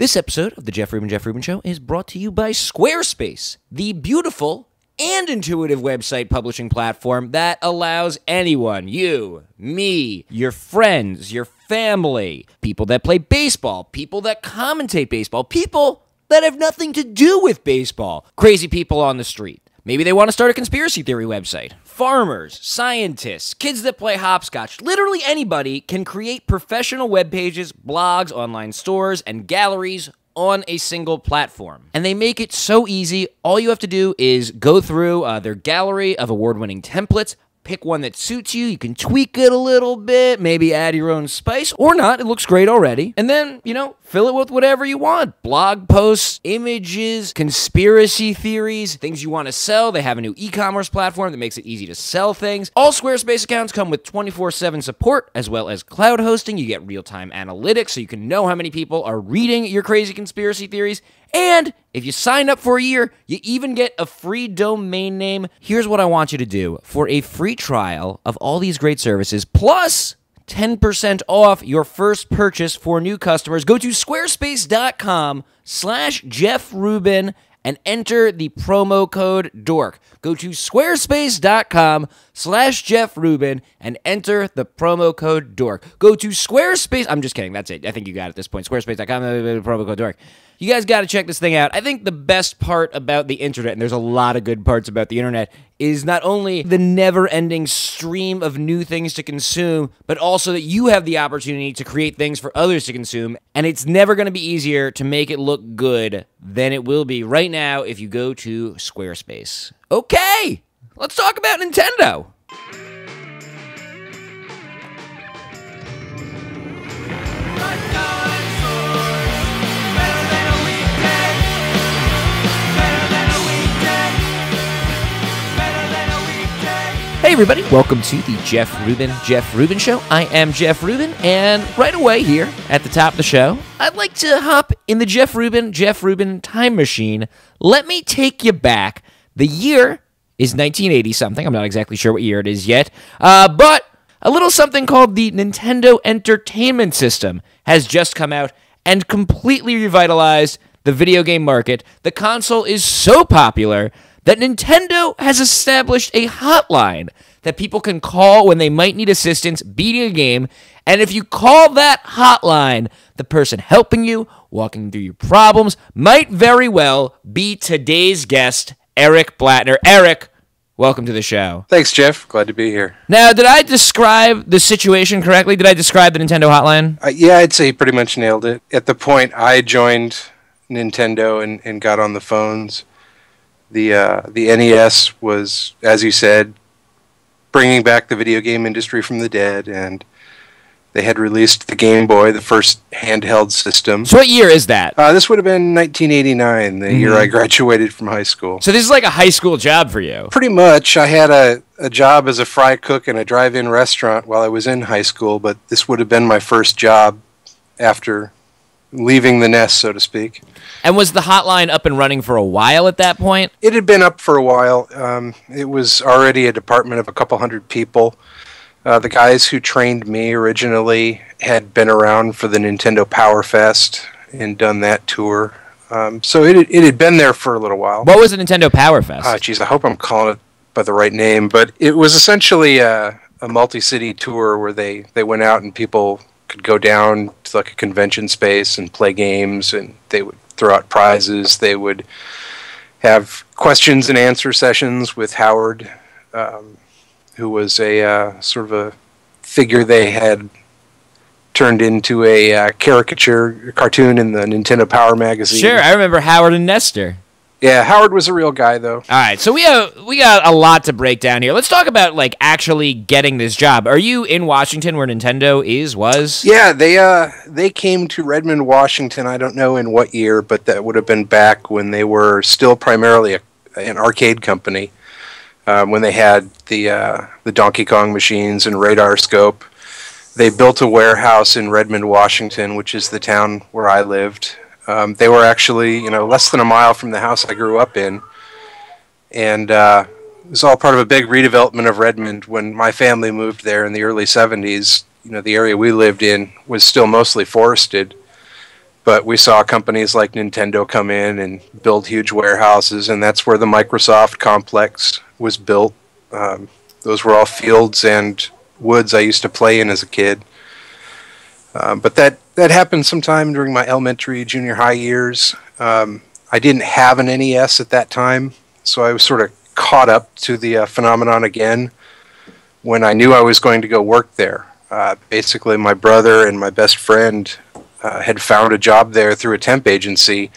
This episode of the Jeff Rubin Show is brought to you by Squarespace, the beautiful and intuitive website publishing platform that allows anyone, you, me, your friends, your family, people that play baseball, people that commentate baseball, people that have nothing to do with baseball, crazy people on the street. Maybe they want to start a conspiracy theory website. Farmers, scientists, kids that play hopscotch, literally anybody can create professional web pages, blogs, online stores, and galleries on a single platform. And they make it so easy. All you have to do is go through their gallery of award-winning templates, pick one that suits you, you can tweak it a little bit, maybe add your own spice, or not, it looks great already. And then, you know, fill it with whatever you want. Blog posts, images, conspiracy theories, things you want to sell. They have a new e-commerce platform that makes it easy to sell things. All Squarespace accounts come with 24/7 support, as well as cloud hosting. You get real-time analytics, so you can know how many people are reading your crazy conspiracy theories. And if you sign up for a year, you even get a free domain name. Here's what I want you to do. For a free trial of all these great services, plus 10% off your first purchase for new customers, go to squarespace.com/Jeff Rubin and enter the promo code DORK. Go to squarespace.com/Jeff Rubin and enter the promo code DORK. Go to Squarespace. I'm just kidding. That's it. I think you got it at this point. Squarespace.com, promo code DORK. You guys got to check this thing out. I think the best part about the internet, and there's a lot of good parts about the internet, is not only the never-ending stream of new things to consume, but also that you have the opportunity to create things for others to consume, and it's never going to be easier to make it look good than it will be right now if you go to Squarespace. Okay, let's talk about Nintendo. Hey everybody, welcome to the Jeff Rubin Show. I am Jeff Rubin, and right away here at the top of the show, I'd like to hop in the Jeff Rubin time machine. Let me take you back. The year is 1980-something. I'm not exactly sure what year it is yet, but a little something called the Nintendo Entertainment System has just come out and completely revitalized the video game market. The console is so popular that Nintendo has established a hotline that people can call when they might need assistance beating a game, and if you call that hotline, the person helping you, walking through your problems, might very well be today's guest, Eric Blattner. Eric, welcome to the show. Thanks, Jeff. Glad to be here. Now, did I describe the situation correctly? Did I describe the Nintendo hotline? Yeah, I'd say you pretty much nailed it. At the point I joined Nintendo and got on the phones, the NES was, as you said, bringing back the video game industry from the dead, and they had released the Game Boy, the first handheld system. So what year is that? This would have been 1989, the year I graduated from high school. So this is like a high school job for you. Pretty much. I had a job as a fry cook in a drive-in restaurant while I was in high school, but this would have been my first job after leaving the nest, so to speak. And was the hotline up and running for a while at that point? It had been up for a while. It was already a department of a couple hundred people. The guys who trained me originally had been around for the Nintendo Power Fest and done that tour. So it had been there for a little while. What was the Nintendo Power Fest? Oh, geez, I hope I'm calling it by the right name, but it was essentially a multi-city tour where they went out and people could go down to like a convention space and play games, and they would throw out prizes. They would have questions and answer sessions with Howard, who was a sort of a figure they had turned into a caricature cartoon in the Nintendo Power magazine. Sure, I remember Howard and Nestor. Yeah, Howard was a real guy, though. All right, so we got a lot to break down here. Let's talk about, like, actually getting this job. Are you in Washington where Nintendo was? Yeah, they came to Redmond, Washington, I don't know in what year, but that would have been back when they were still primarily an arcade company, when they had the Donkey Kong machines and radar scope. They built a warehouse in Redmond, Washington, which is the town where I lived. They were actually, you know, less than a mile from the house I grew up in, and it was all part of a big redevelopment of Redmond. When my family moved there in the early 70s, you know, the area we lived in was still mostly forested, But we saw companies like Nintendo come in and build huge warehouses, and that's where the Microsoft complex was built. Those were all fields and woods I used to play in as a kid. But that happened sometime during my elementary, junior high years. I didn't have an NES at that time, so I was sort of caught up to the phenomenon again when I knew I was going to go work there. Basically, my brother and my best friend had found a job there through a temp agency.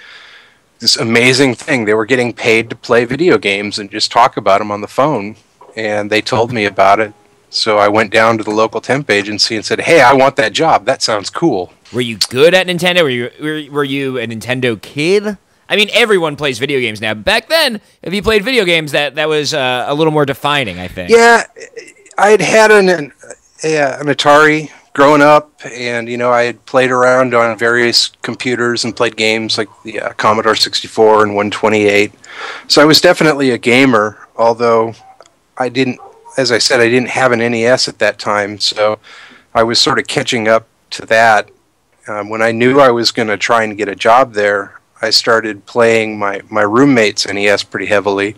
This amazing thing. They were getting paid to play video games and just talk about them on the phone, and they told me about it. So I went down to the local temp agency and said, "Hey, I want that job. That sounds cool." Were you good at Nintendo? Were you a Nintendo kid? I mean, everyone plays video games now. Back then, if you played video games, that was a little more defining, I think. Yeah, I had had an Atari growing up, and you know, I had played around on various computers and played games like the Commodore 64 and 128. So I was definitely a gamer, although I didn't, as I said, I didn't have an NES at that time, so I was sort of catching up to that. When I knew I was going to try and get a job there, I started playing my roommate's NES pretty heavily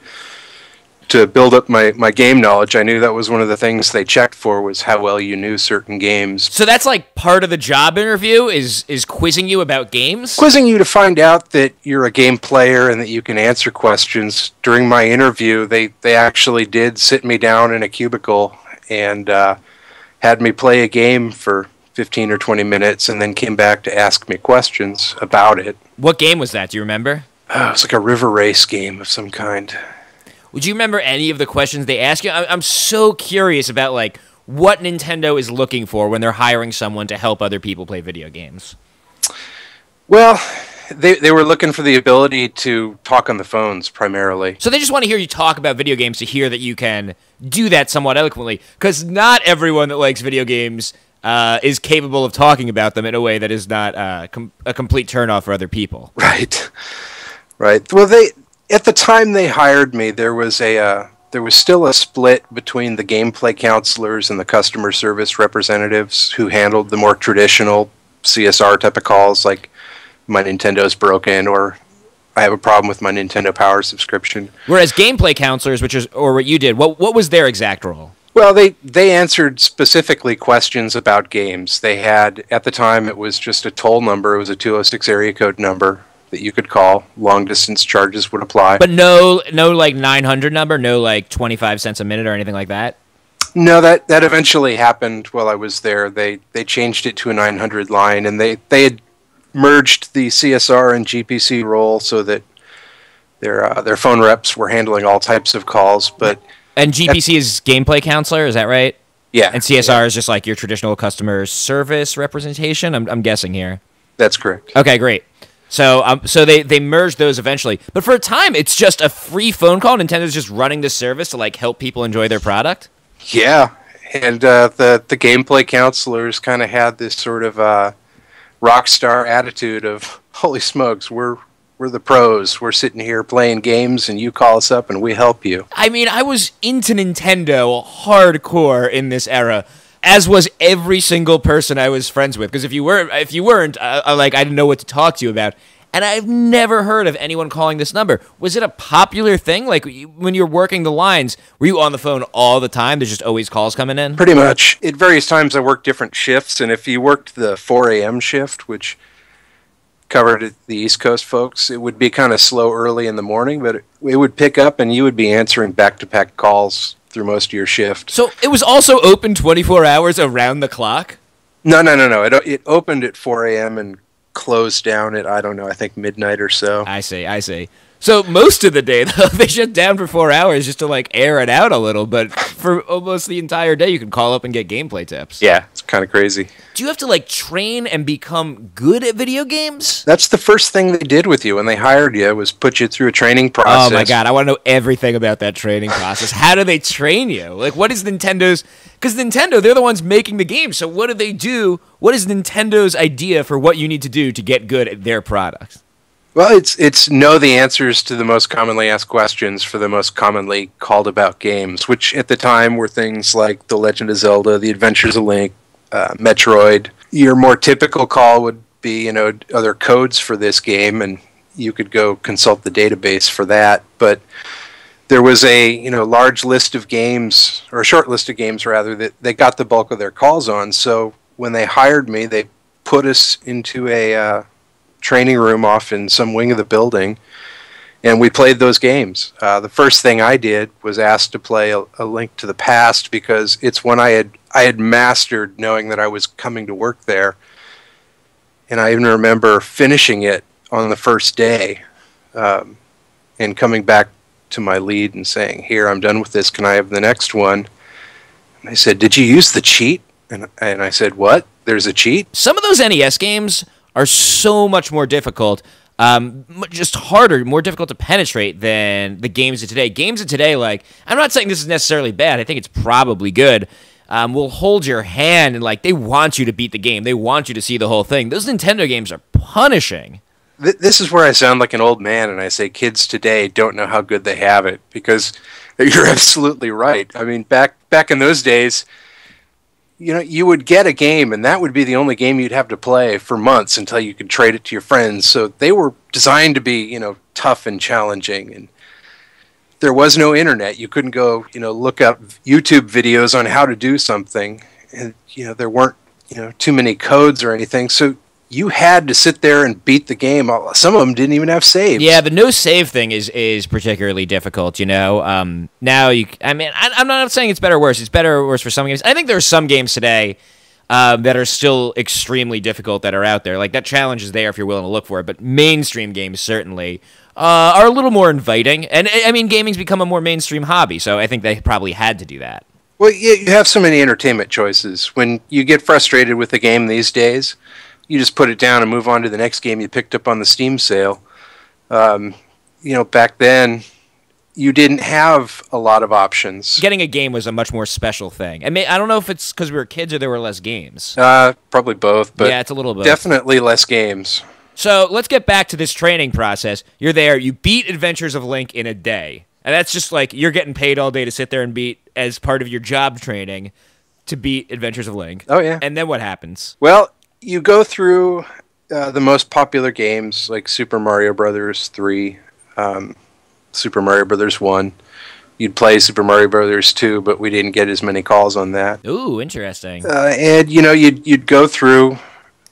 to build up my game knowledge. I knew that was one of the things they checked for, was how well you knew certain games. So that's like part of the job interview, is quizzing you about games? Quizzing you to find out that you're a game player and that you can answer questions. During my interview, they actually did sit me down in a cubicle and had me play a game for 15 or 20 minutes and then came back to ask me questions about it. What game was that? Do you remember? It was like a river race game of some kind. Would you remember any of the questions they asked you? I'm so curious about like what Nintendo is looking for when they're hiring someone to help other people play video games. Well, they were looking for the ability to talk on the phones primarily. So they just want to hear you talk about video games, to hear that you can do that somewhat eloquently, because not everyone that likes video games is capable of talking about them in a way that is not a complete turnoff for other people. Right, right. Well, at the time they hired me, there was still a split between the gameplay counselors and the customer service representatives who handled the more traditional CSR type of calls, like my Nintendo's broken or I have a problem with my Nintendo Power subscription. Whereas gameplay counselors, or what you did, what was their exact role? Well, they answered specifically questions about games. They had, at the time, it was just a toll number. It was a 206 area code number that you could call. Long distance charges would apply. But no like 900 number, no like 25 cents a minute or anything like that? No, that eventually happened while I was there. They changed it to a 900 line, and they had merged the CSR and GPC role so that their phone reps were handling all types of calls, but... And GPC is gameplay counselor, is that right? Yeah. And CSR is just like your traditional customer service representation, I'm guessing here. That's correct. Okay, great. So so they merged those eventually. But for a time, it's just a free phone call. Nintendo's just running this service to like help people enjoy their product? Yeah. And the gameplay counselors kind of had this sort of rock star attitude of, holy smokes, we're the pros. We're sitting here playing games, and you call us up, and we help you. I mean, I was into Nintendo hardcore in this era, as was every single person I was friends with. Because if you weren't, I didn't know what to talk to you about. And I've never heard of anyone calling this number. Was it a popular thing? Like, when you're working the lines, were you on the phone all the time? There's just always calls coming in? Pretty much. At various times, I worked different shifts, and if you worked the 4 a.m. shift, which... covered the East Coast folks, it would be kind of slow early in the morning, but it would pick up and you would be answering back-to-back calls through most of your shift. So it was also open 24 hours around the clock? No. It opened at 4 a.m. and closed down at, I don't know, I think midnight or so. I see. So most of the day, though, they shut down for 4 hours just to, like, air it out a little, but for almost the entire day, you can call up and get gameplay tips. Yeah, it's kind of crazy. Do you have to, like, train and become good at video games? That's the first thing they did with you when they hired you, was put you through a training process. Oh, my God, I want to know everything about that training process. How do they train you? Like, what is Nintendo's... Because Nintendo, they're the ones making the game, so what do they do? What is Nintendo's idea for what you need to do to get good at their products? Well, it's know the answers to the most commonly asked questions for the most commonly called about games, which at the time were things like The Legend of Zelda, The Adventures of Link, Metroid. Your more typical call would be, you know, other codes for this game, and you could go consult the database for that. But there was a, you know, large list of games, or a short list of games rather, that they got the bulk of their calls on. So when they hired me, they put us into a training room off in some wing of the building, and we played those games. The first thing I did was asked to play a Link to the Past, because it's one I had mastered, knowing that I was coming to work there. And I even remember finishing it on the first day, and coming back to my lead and saying, "Here, I'm done with this. Can I have the next one?" And they said, "Did you use the cheat?" And I said, "What? There's a cheat?" Some of those NES games are so much more difficult, just harder, more difficult to penetrate than the games of today. Games of today, like, I'm not saying this is necessarily bad. I think it's probably good. Will hold your hand, and like, they want you to beat the game. They want you to see the whole thing. Those Nintendo games are punishing. This is where I sound like an old man, and I say kids today don't know how good they have it, because you're absolutely right. I mean, back in those days, you know, you would get a game, and that would be the only game you'd have to play for months until you could trade it to your friends. So they were designed to be, you know, tough and challenging. And there was no internet. You couldn't go, you know, look up YouTube videos on how to do something. And, you know, there weren't, you know, too many codes or anything. So you had to sit there and beat the game. Some of them didn't even have saves. Yeah, the no save thing is particularly difficult, you know. Now, I mean, I'm not saying it's better or worse. It's better or worse for some games. I think there are some games today that are still extremely difficult that are out there. Like, that challenge is there if you're willing to look for it. But mainstream games certainly are a little more inviting. And, I mean, gaming's become a more mainstream hobby, so I think they probably had to do that. Well, you have so many entertainment choices. When you get frustrated with a game these days, you just put it down and move on to the next game you picked up on the Steam sale. You know, back then, you didn't have a lot of options. Getting a game was a much more special thing. I mean, I don't know if it's because we were kids or there were less games. Probably both, but yeah, it's a little both. Definitely less games. So let's get back to this training process. You're there. You beat Adventures of Link in a day. And that's just like, you're getting paid all day to sit there and beat, as part of your job training, to beat Adventures of Link. Oh, yeah. And then what happens? Well, you go through the most popular games, like Super Mario Brothers 3, Super Mario Brothers 1. You'd play Super Mario Brothers 2, but we didn't get as many calls on that. Ooh, interesting. And, you know, you'd go through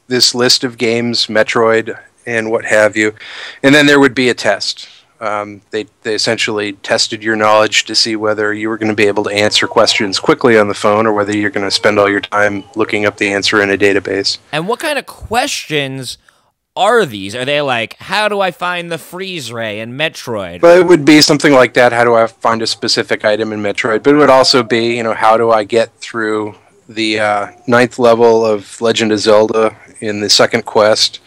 this list of games, Metroid and what have you, and then there would be a test. They essentially tested your knowledge to see whether you were going to be able to answer questions quickly on the phone, or whether you're going to spend all your time looking up the answer in a database. And what kind of questions are these? Are they like, how do I find the freeze ray in Metroid? Well, it would be something like that. How do I find a specific item in Metroid? But it would also be, you know, how do I get through the 9th level of Legend of Zelda in the second quest?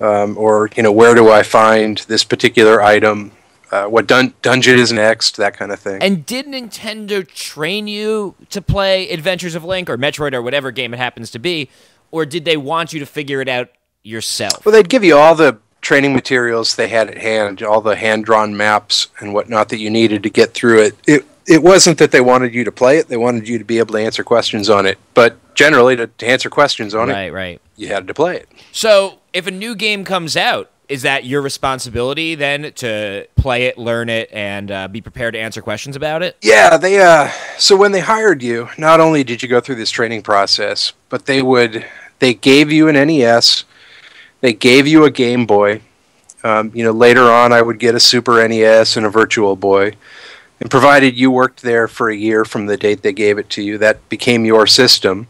Or, you know, where do I find this particular item? What dungeon is next? That kind of thing. And did Nintendo train you to play Adventures of Link or Metroid or whatever game it happens to be? Or did they want you to figure it out yourself? Well, they'd give you all the training materials they had at hand, all the hand-drawn maps and whatnot that you needed to get through it. It wasn't that they wanted you to play it. They wanted you to be able to answer questions on it. But generally, to answer questions on it, you had to play it. So if a new game comes out, is that your responsibility then to play it, learn it, and be prepared to answer questions about it? Yeah. So when they hired you, not only did you go through this training process, but they gave you an NES. They gave you a Game Boy. You know, later on, I would get a Super NES and a Virtual Boy. And provided you worked there for a year from the date they gave it to you, that became your system.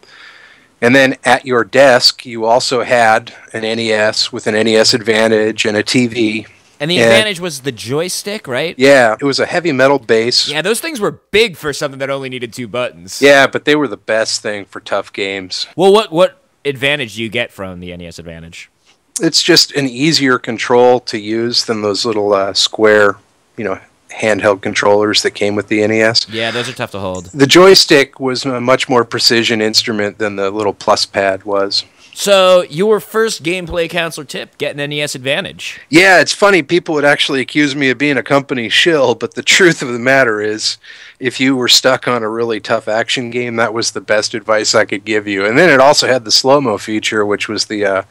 And then at your desk, you also had an NES with an NES Advantage and a TV. And the Advantage was the joystick, right? Yeah, it was a heavy metal base. Yeah, those things were big for something that only needed two buttons. Yeah, but they were the best thing for tough games. Well, what advantage do you get from the NES Advantage? It's just an easier control to use than those little square, you know, handheld controllers that came with the NES. Yeah, those are tough to hold. The joystick was a much more precision instrument than the little plus pad was. So your first gameplay counselor tip, get an NES Advantage. Yeah, it's funny. People would actually accuse me of being a company shill, but the truth of the matter is, if you were stuck on a really tough action game, that was the best advice I could give you. And then it also had the slow-mo feature, which was the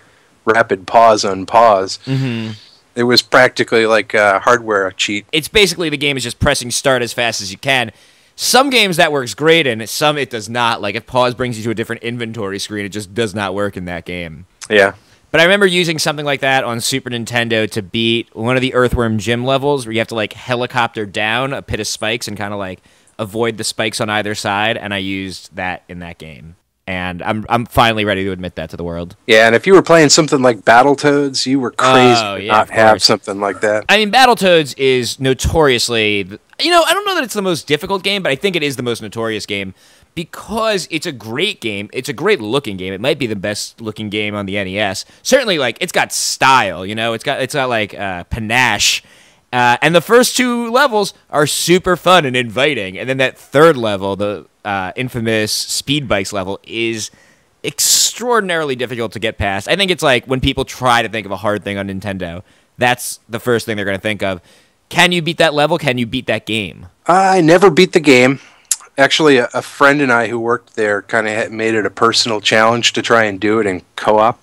rapid pause on pause. Mm-hmm. It was practically like a hardware cheat. It's basically the game is just pressing start as fast as you can. Some games that works great in, some it does not. Like if pause brings you to a different inventory screen, it just does not work in that game. Yeah. But I remember using something like that on Super Nintendo to beat one of the Earthworm Jim levels where you have to like helicopter down a pit of spikes and kind of like avoid the spikes on either side, and I used that in that game. And I'm finally ready to admit that to the world. Yeah, and if you were playing something like Battletoads, you were crazy to not have something like that. I mean, Battletoads is notoriously... You know, I don't know that it's the most difficult game, but I think it is the most notorious game because it's a great game. It's a great-looking game. It might be the best-looking game on the NES. Certainly, like, it's got style, you know? It's got like, panache. And the first two levels are super fun and inviting. And then that third level, the... infamous speed bikes level, is extraordinarily difficult to get past. I think it's like when people try to think of a hard thing on Nintendo, that's the first thing they're going to think of. Can you beat that level? Can you beat that game? I never beat the game. Actually, a friend and I who worked there kind of made it a personal challenge to try and do it in co-op.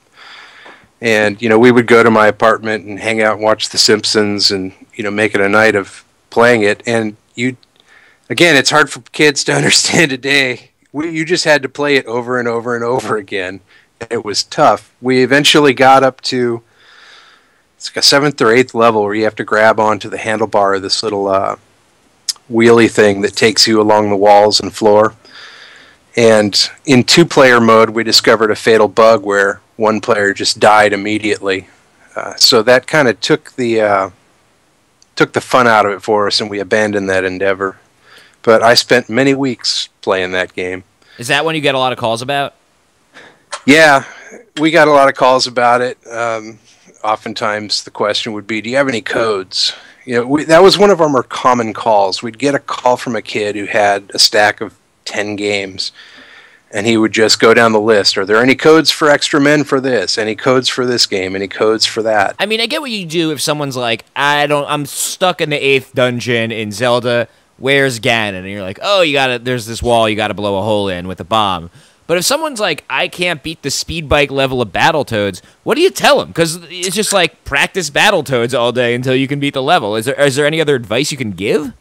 And, you know, we would go to my apartment and hang out and watch The Simpsons and, you know, make it a night of playing it. And you... Again, it's hard for kids to understand today. You just had to play it over and over and over again. It was tough. We eventually got up to it's like a 7th or 8th level where you have to grab onto the handlebar of this little wheelie thing that takes you along the walls and floor. And in 2-player mode, we discovered a fatal bug where one player just died immediately. So that kind of took the fun out of it for us, and we abandoned that endeavor. But I spent many weeks playing that game. Is that one you get a lot of calls about? Yeah, we got a lot of calls about it. Oftentimes the question would be, do you have any codes? You know, that was one of our more common calls. We'd get a call from a kid who had a stack of 10 games, and he would just go down the list. Are there any codes for Extra Men for this? Any codes for this game? Any codes for that? I mean, I get what you do if someone's like, I'm stuck in the 8th dungeon in Zelda. Where's Ganon? And you're like, oh, there's this wall you gotta blow a hole in with a bomb. But if someone's like, I can't beat the speed bike level of Battletoads, what do you tell them? Because it's just like, practice Battletoads all day until you can beat the level. Is there any other advice you can give?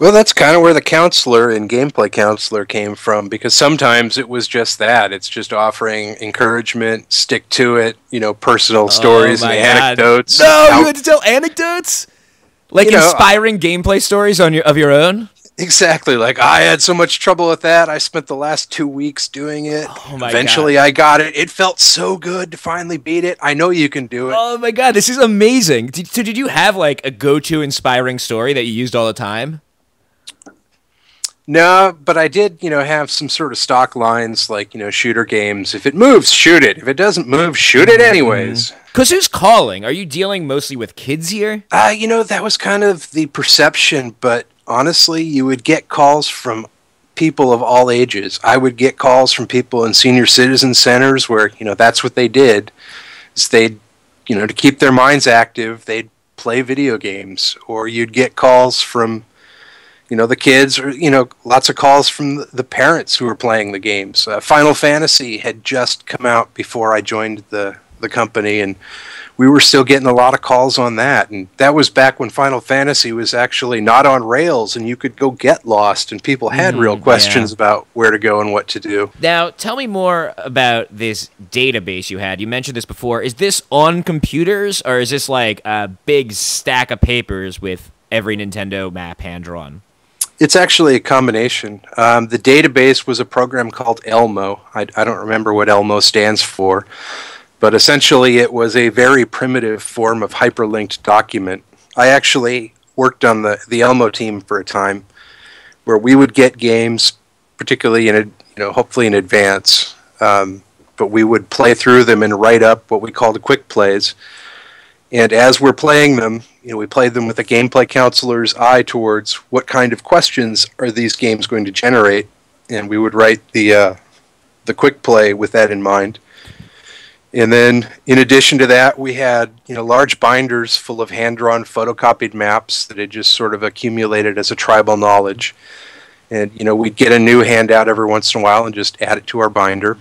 Well, that's kind of where the counselor and gameplay counselor came from, because sometimes it was just that. It's just offering encouragement, stick to it, you know, personal stories and anecdotes. No, you had to tell anecdotes? Like, you know, inspiring gameplay stories of your own? Exactly. Like, I had so much trouble with that. I spent the last 2 weeks doing it. Oh my Eventually, God. I got it. It felt so good to finally beat it. I know you can do it. Oh, my God. This is amazing. Did you have, like, a go-to inspiring story that you used all the time? No, but I did, you know, have some sort of stock lines like, you know, shooter games. If it moves, shoot it. If it doesn't move, shoot it anyways. Because who's calling? Are you dealing mostly with kids here? You know, that was kind of the perception, but honestly, you would get calls from people of all ages. I would get calls from people in senior citizen centers where, you know, that's what they did. Is they'd, you know, to keep their minds active, they'd play video games. Or you'd get calls from... You know, the kids, or, you know, lots of calls from the parents who were playing the games. Final Fantasy had just come out before I joined the company, and we were still getting a lot of calls on that. And that was back when Final Fantasy was actually not on rails, and you could go get lost, and people had real questions about where to go and what to do. Now, tell me more about this database you had. You mentioned this before. Is this on computers, or is this like a big stack of papers with every Nintendo map hand-drawn? It's actually a combination. The database was a program called ELMO. I don't remember what ELMO stands for, but essentially it was a very primitive form of hyperlinked document. I actually worked on the ELMO team for a time where we would get games, particularly in hopefully in advance, but we would play through them and write up what we called the quick plays. And as we're playing them, you know, we played them with a gameplay counselor's eye towards what kind of questions are these games going to generate, and we would write the quick play with that in mind. And then, in addition to that, we had large binders full of hand-drawn, photocopied maps that had just sort of accumulated as a tribal knowledge. And we'd get a new handout every once in a while and just add it to our binder.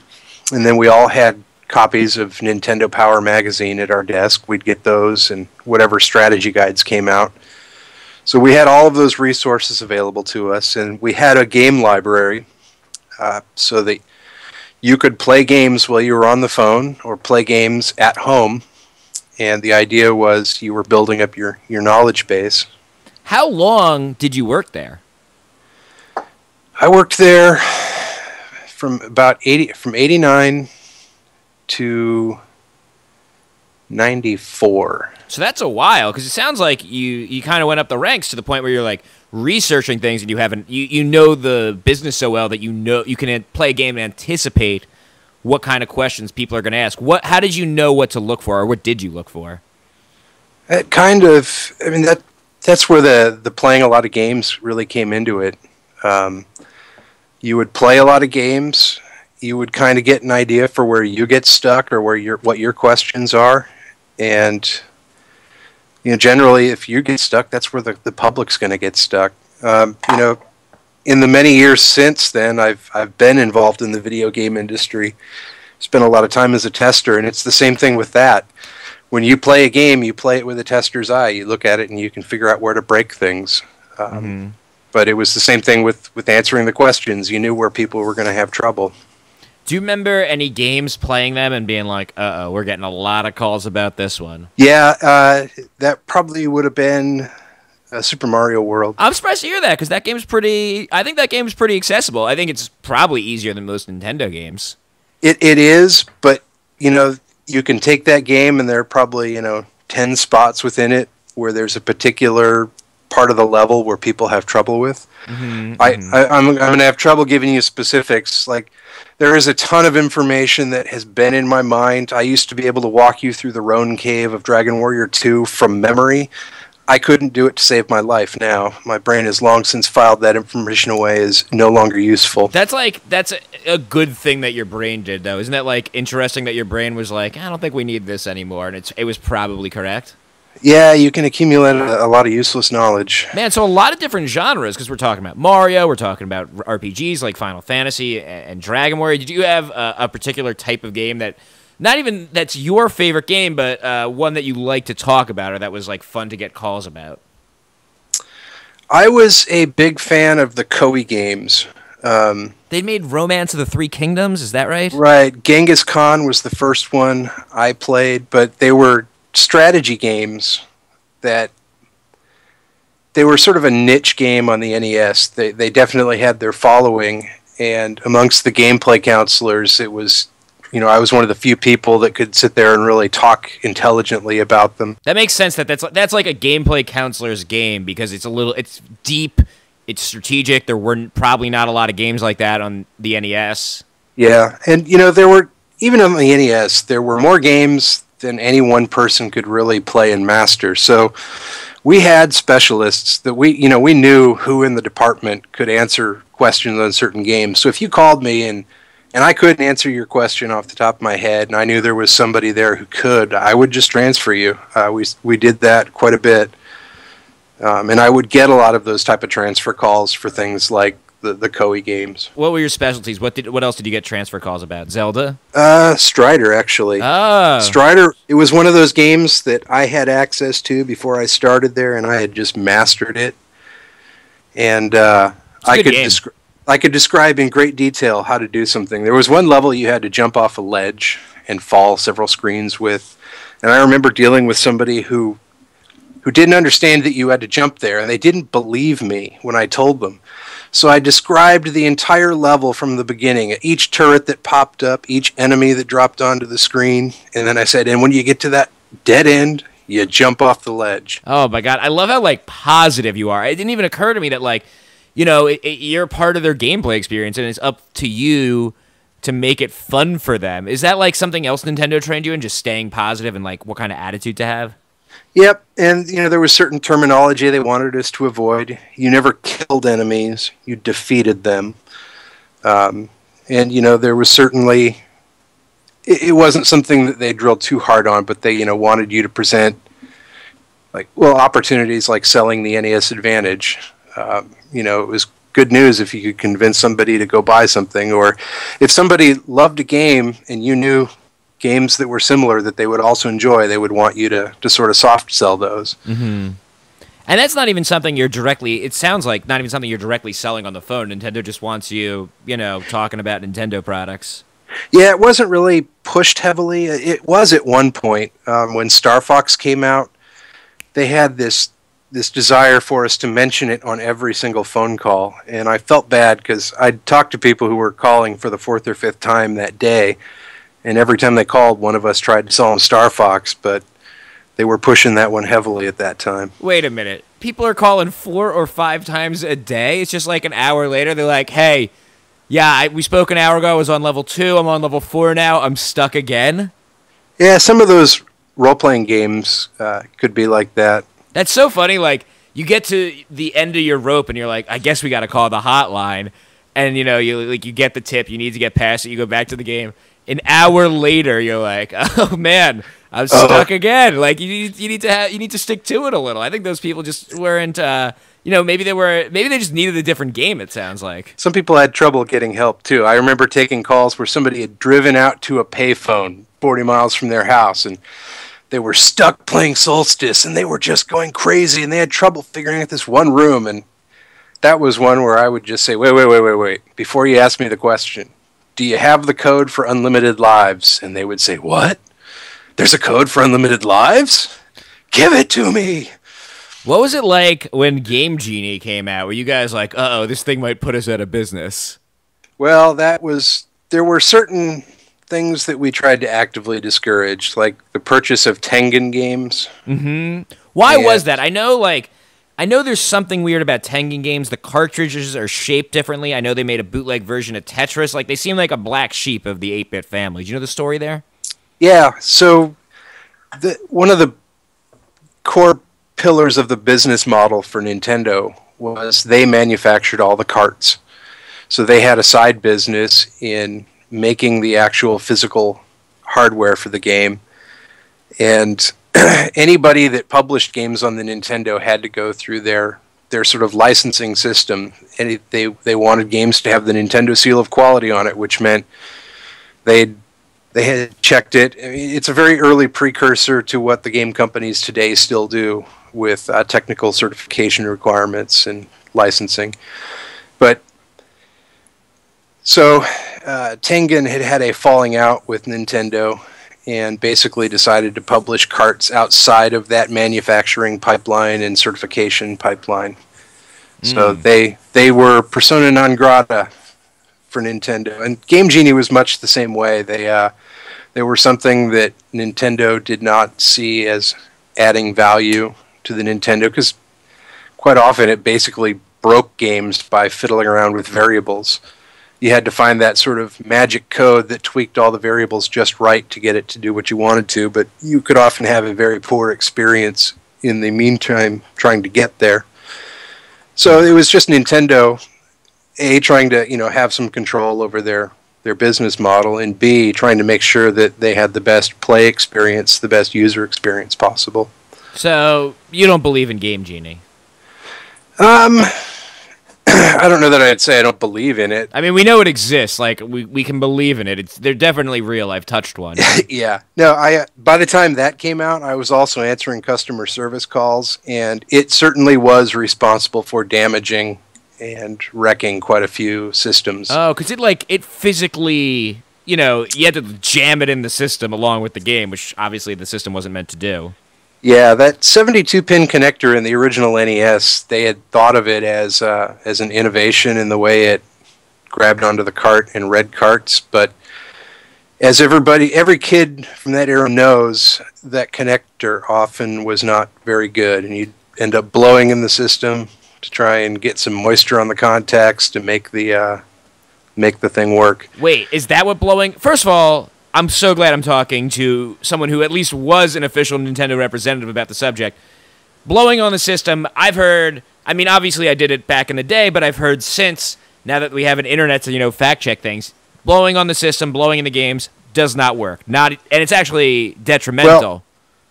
And then we all had copies of Nintendo Power magazine at our desk. We'd get those and whatever strategy guides came out. So we had all of those resources available to us, and we had a game library so that you could play games while you were on the phone or play games at home. And the idea was you were building up your knowledge base. How long did you work there? I worked there from about 89 to 94. So that's a while, because it sounds like you kind of went up the ranks to the point where you're like researching things, and you know the business so well that you can play a game and anticipate what kind of questions people are going to ask. How did you know what to look for, or what did you look for? It kind of, I mean, that's where the playing a lot of games really came into it. You would play a lot of games. You would kind of get an idea for where you get stuck or where what your questions are, and generally, if you get stuck, that's where the public's going to get stuck. In the many years since then, I've been involved in the video game industry. Spent a lot of time as a tester, and it's the same thing with that. When you play a game, you play it with a tester's eye. You look at it, and you can figure out where to break things. But it was the same thing with answering the questions. You knew where people were going to have trouble. Do you remember any games playing them and being like, uh-oh, we're getting a lot of calls about this one? Yeah, that probably would have been Super Mario World. I'm surprised to hear that, because that game's pretty... I think that game's pretty accessible. I think it's probably easier than most Nintendo games. It is, but, you can take that game and there are probably, 10 spots within it where there's a particular part of the level where people have trouble with. I'm going to have trouble giving you specifics. Like, there is a ton of information that has been in my mind. I used to be able to walk you through the Roan Cave of Dragon Warrior 2 from memory. I couldn't do it to save my life now. My brain has long since filed that information away as no longer useful. That's a good thing that your brain did, though. Isn't that, like, interesting that your brain was like, I don't think we need this anymore, and it was probably correct? Yeah, you can accumulate a lot of useless knowledge. Man, so a lot of different genres, because we're talking about Mario, we're talking about RPGs like Final Fantasy and Dragon Warrior. Did you have a particular type of game that, not even that's your favorite game, but one that you like to talk about or that was like fun to get calls about? I was a big fan of the Koei games. They made Romance of the Three Kingdoms, is that right? Right. Genghis Khan was the first one I played, but they were strategy games that they were sort of a niche game on the NES. They definitely had their following, and amongst the gameplay counselors, it was, I was one of the few people that could sit there and really talk intelligently about them. That makes sense. That's like a gameplay counselor's game, because it's deep, it's strategic. There weren't probably not a lot of games like that on the NES. Yeah, and there were, even on the NES, there were more games than any one person could really play and master. So we had specialists that we knew who in the department could answer questions on certain games. So if you called me and I couldn't answer your question off the top of my head, and I knew there was somebody there who could, I would just transfer you. We did that quite a bit. And I would get a lot of those type of transfer calls for things like the Koei games. What were your specialties? What else did you get transfer calls about? Zelda? Strider, actually. Oh. Strider, it was one of those games that I had access to before I started there, and I had just mastered it. And I could describe in great detail how to do something. There was one level you had to jump off a ledge and fall several screens with, and I remember dealing with somebody who didn't understand that you had to jump there, and they didn't believe me when I told them. So I described the entire level from the beginning, each turret that popped up, each enemy that dropped onto the screen, and then I said, and when you get to that dead end, you jump off the ledge. Oh, my God. I love how, like, positive you are. It didn't even occur to me that, like, you're part of their gameplay experience, and it's up to you to make it fun for them. Is that, like, something else Nintendo trained you in, just staying positive and, like, what kind of attitude to have? Yep, and there was certain terminology they wanted us to avoid. You never killed enemies, you defeated them. And there was certainly, it wasn't something that they drilled too hard on, but they wanted you to present, like, well, opportunities like selling the NES Advantage. It was good news if you could convince somebody to go buy something, or if somebody loved a game and you knew games that were similar that they would also enjoy, they would want you to sort of soft sell those. Mm-hmm. And that's not even something you're directly, it sounds like, not even something you're directly selling on the phone. Nintendo just wants you, you know, talking about Nintendo products. Yeah, it wasn't really pushed heavily. It was at one point when Star Fox came out. They had this desire for us to mention it on every single phone call, and I felt bad because I'd talked to people who were calling for the 4th or 5th time that day, and every time they called, one of us tried to sell them Star Fox, but they were pushing that one heavily at that time. Wait a minute. People are calling 4 or 5 times a day? It's just like an hour later, they're like, hey, yeah, we spoke an hour ago, I was on level 2, I'm on level 4 now, I'm stuck again? Yeah, some of those role-playing games could be like that. That's so funny, like, you get to the end of your rope and you're like, I guess we gotta call the hotline, and you know, you get the tip, you need to get past it, you go back to the game. An hour later you're like, oh man, I'm stuck again. Like you need to stick to it a little. I think those people just weren't you know, maybe they just needed a different game, it sounds like. Some people had trouble getting help too. I remember taking calls where somebody had driven out to a payphone 40 miles from their house, and they were stuck playing Solstice, and they were just going crazy, and they had trouble figuring out this one room. And that was one where I would just say, wait. Before you ask me the question, do you have the code for unlimited lives? And they would say, what? There's a code for unlimited lives? Give it to me. What was it like when Game Genie came out? Were you guys like, uh-oh, this thing might put us out of business? Well, there were certain things that we tried to actively discourage, like the purchase of Tengen games. Mm-hmm. Why was that? I know there's something weird about Tengen games. The cartridges are shaped differently. I know they made a bootleg version of Tetris. Like, they seem like a black sheep of the 8-bit family. Do you know the story there? Yeah. So one of the core pillars of the business model for Nintendo was they manufactured all the carts. So they had a side business in making the actual physical hardware for the game, and anybody that published games on the Nintendo had to go through their sort of licensing system, and they wanted games to have the Nintendo seal of quality on it, which meant they had checked it. I mean, it's a very early precursor to what the game companies today still do with technical certification requirements and licensing. But so Tengen had a falling out with Nintendo and basically decided to publish carts outside of that manufacturing pipeline and certification pipeline. Mm. So they were persona non grata for Nintendo. And Game Genie was much the same way. They were something that Nintendo did not see as adding value to the Nintendo, because quite often it basically broke games by fiddling around with variables. You had to find that sort of magic code that tweaked all the variables just right to get it to do what you wanted to, but you could often have a very poor experience in the meantime trying to get there. So it was just Nintendo, A, trying to, you know, have some control over their business model, and B, trying to make sure that they had the best play experience, the best user experience possible. So you don't believe in Game Genie? I don't know that I'd say I don't believe in it. I mean, we know it exists. Like, we can believe in it. They're definitely real. I've touched one. Yeah. No, by the time that came out, I was also answering customer service calls, and it certainly was responsible for damaging and wrecking quite a few systems. Oh, because it physically, you know, you had to jam it in the system along with the game, which obviously the system wasn't meant to do. Yeah, that 72-pin connector in the original NES, they had thought of it as an innovation in the way it grabbed onto the cart and read carts, but as every kid from that era knows, that connector often was not very good, and you'd end up blowing in the system to try and get some moisture on the contacts to make the thing work. Wait, is that what blowing... First of all, I'm so glad I'm talking to someone who at least was an official Nintendo representative about the subject. Blowing on the system, I've heard... I mean, obviously I did it back in the day, but I've heard since, now that we have an internet to, you know, fact-check things, blowing on the system, blowing in the games, does not work. And it's actually detrimental.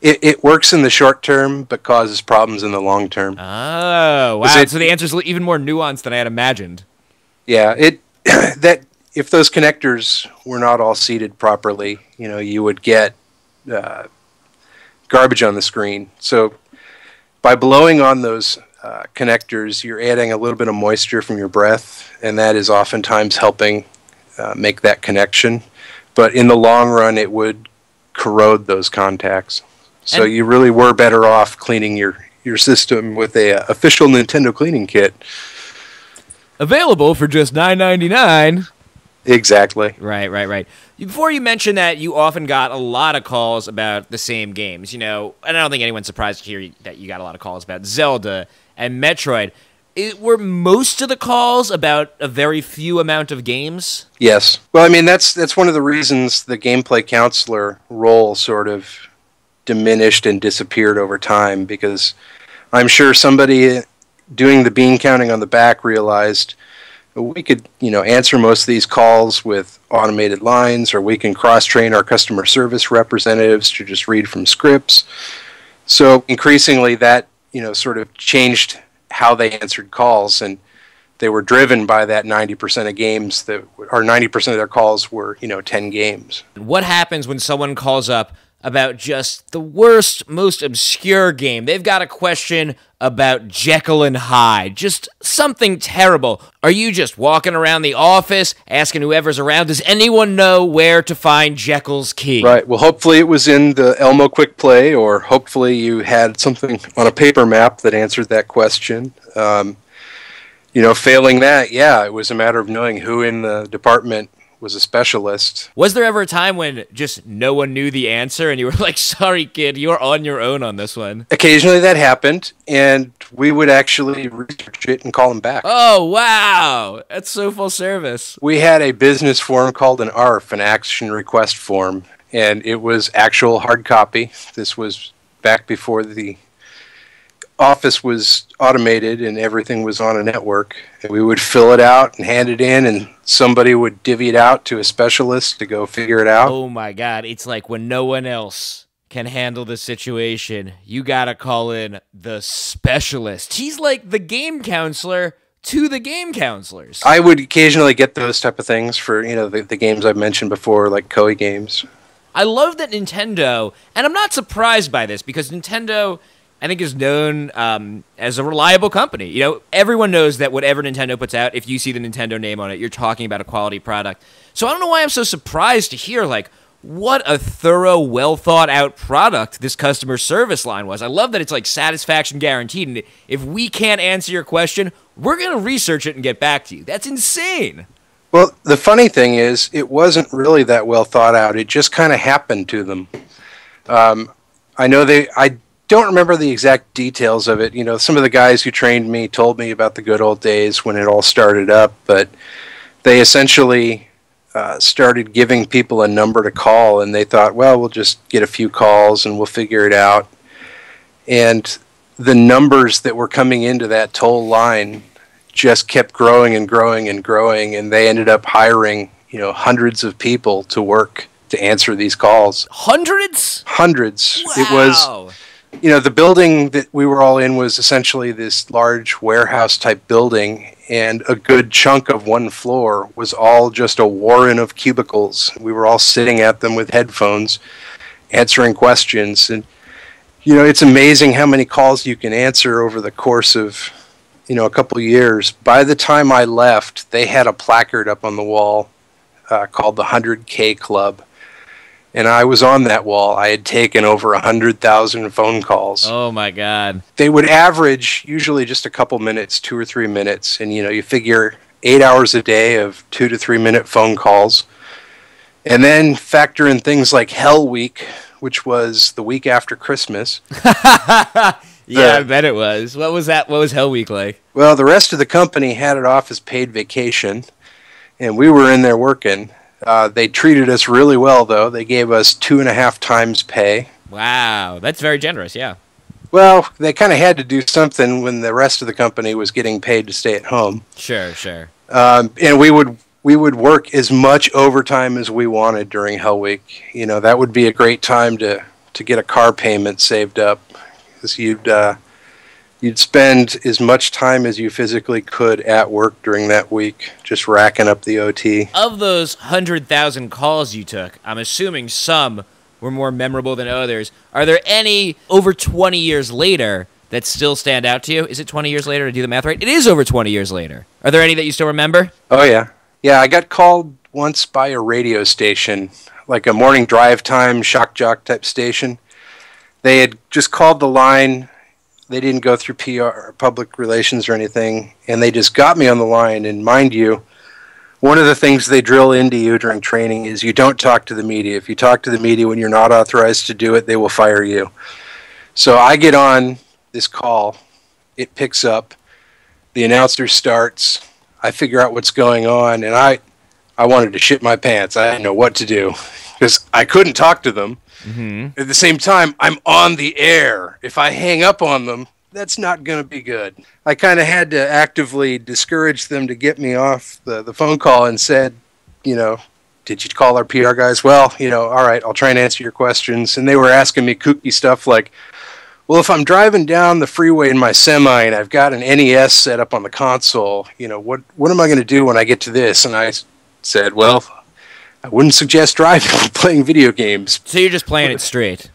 Well, it works in the short term, but causes problems in the long term. Oh, wow. So the answer's even more nuanced than I had imagined. Yeah, that... if those connectors were not all seated properly, you know, you would get garbage on the screen. So by blowing on those connectors, you're adding a little bit of moisture from your breath, and that is oftentimes helping make that connection. But in the long run, it would corrode those contacts. So you really were better off cleaning your system with a official Nintendo cleaning kit. Available for just $9.99. Exactly. Right, right, right. Before you mentioned that, you often got a lot of calls about the same games, you know, and I don't think anyone's surprised to hear that you got a lot of calls about Zelda and Metroid. Were most of the calls about a very few amount of games? Yes. Well, I mean, that's one of the reasons the gameplay counselor role sort of diminished and disappeared over time, because I'm sure somebody doing the bean counting on the back realized we could, you know, answer most of these calls with automated lines, or we can cross-train our customer service representatives to just read from scripts. So increasingly that, you know, sort of changed how they answered calls, and they were driven by that 90% of games that, or 90% of their calls were, you know, 10 games. What happens when someone calls up about just the worst, most obscure game? They've got a question about Jekyll and Hyde, just something terrible. Are you just walking around the office asking whoever's around, does anyone know where to find Jekyll's key? Right, well, hopefully it was in the ELMO quick play, or hopefully you had something on a paper map that answered that question. You know, failing that, yeah, it was a matter of knowing who in the department was a specialist. Was there ever a time when just no one knew the answer and you were like, sorry, kid, you're on your own on this one? Occasionally that happened, and we would actually research it and call them back. Oh, wow. That's so full service. We had a business form called an ARF, an action request form, and it was actual hard copy. This was back before the office was automated and everything was on a network. And we would fill it out and hand it in, and somebody would divvy it out to a specialist to go figure it out. Oh my God, it's like when no one else can handle the situation, you gotta call in the specialist. He's like the game counselor to the game counselors. I would occasionally get those type of things for, you know, the games I've mentioned before, like Koei games. I love that Nintendo, and I'm not surprised by this, because Nintendo, I think, is known as a reliable company. You know, everyone knows that whatever Nintendo puts out, if you see the Nintendo name on it, you're talking about a quality product. So I don't know why I'm so surprised to hear, like, what a thorough, well-thought-out product this customer service line was. I love that it's, like, satisfaction guaranteed. And if we can't answer your question, we're going to research it and get back to you. That's insane. Well, the funny thing is, it wasn't really that well thought out. It just kind of happened to them. I know they... I don't remember the exact details of it. You know, some of the guys who trained me told me about the good old days when it all started up, but they essentially started giving people a number to call, and they thought, well, we'll just get a few calls and we'll figure it out. And the numbers that were coming into that toll line just kept growing and growing and growing, and they ended up hiring, you know, hundreds of people to work to answer these calls. Hundreds? Hundreds. Wow. It was... You know, the building that we were all in was essentially this large warehouse-type building, and a good chunk of one floor was all just a warren of cubicles. We were all sitting at them with headphones, answering questions. And, you know, it's amazing how many calls you can answer over the course of, you know, a couple years. By the time I left, they had a placard up on the wall called the 100K Club. And I was on that wall. I had taken over 100,000 phone calls. Oh, my God. They would average usually just a couple minutes, 2 or 3 minutes. And, you know, you figure 8 hours a day of 2 to 3 minute phone calls. And then factor in things like Hell Week, which was the week after Christmas. Yeah, I bet it was. What was that? What was Hell Week like? Well, the rest of the company had it off as paid vacation, and we were in there working. They treated us really well, though. They gave us 2.5 times pay. Wow, that's very generous, yeah. Well, they kind of had to do something when the rest of the company was getting paid to stay at home. Sure, sure. And we would work as much overtime as we wanted during Hell Week. You know, that would be a great time to get a car payment saved up, because you'd you'd spend as much time as you physically could at work during that week, just racking up the OT. Of those 100,000 calls you took, I'm assuming some were more memorable than others. Are there any over 20 years later that still stand out to you? Is it 20 years later to do the math right? It is over 20 years later. Are there any that you still remember? Oh, yeah. Yeah, I got called once by a radio station, like a morning drive time shock jock type station. They had just called the line. They didn't go through PR or public relations or anything, and they just got me on the line. And mind you, one of the things they drill into you during training is you don't talk to the media. If you talk to the media when you're not authorized to do it, they will fire you. So I get on this call. It picks up. The announcer starts. I figure out what's going on, and I wanted to shit my pants. I didn't know what to do because I couldn't talk to them. Mm-hmm. At the same time, I'm on the air. If I hang up on them, that's not going to be good. I kind of had to actively discourage them to get me off the phone call and said, you know, did you call our PR guys? Well, you know, all right, I'll try and answer your questions. And they were asking me kooky stuff like, well, if I'm driving down the freeway in my semi and I've got an NES set up on the console, you know, what am I going to do when I get to this? And I said, well, I wouldn't suggest driving or playing video games. So you're just playing it straight.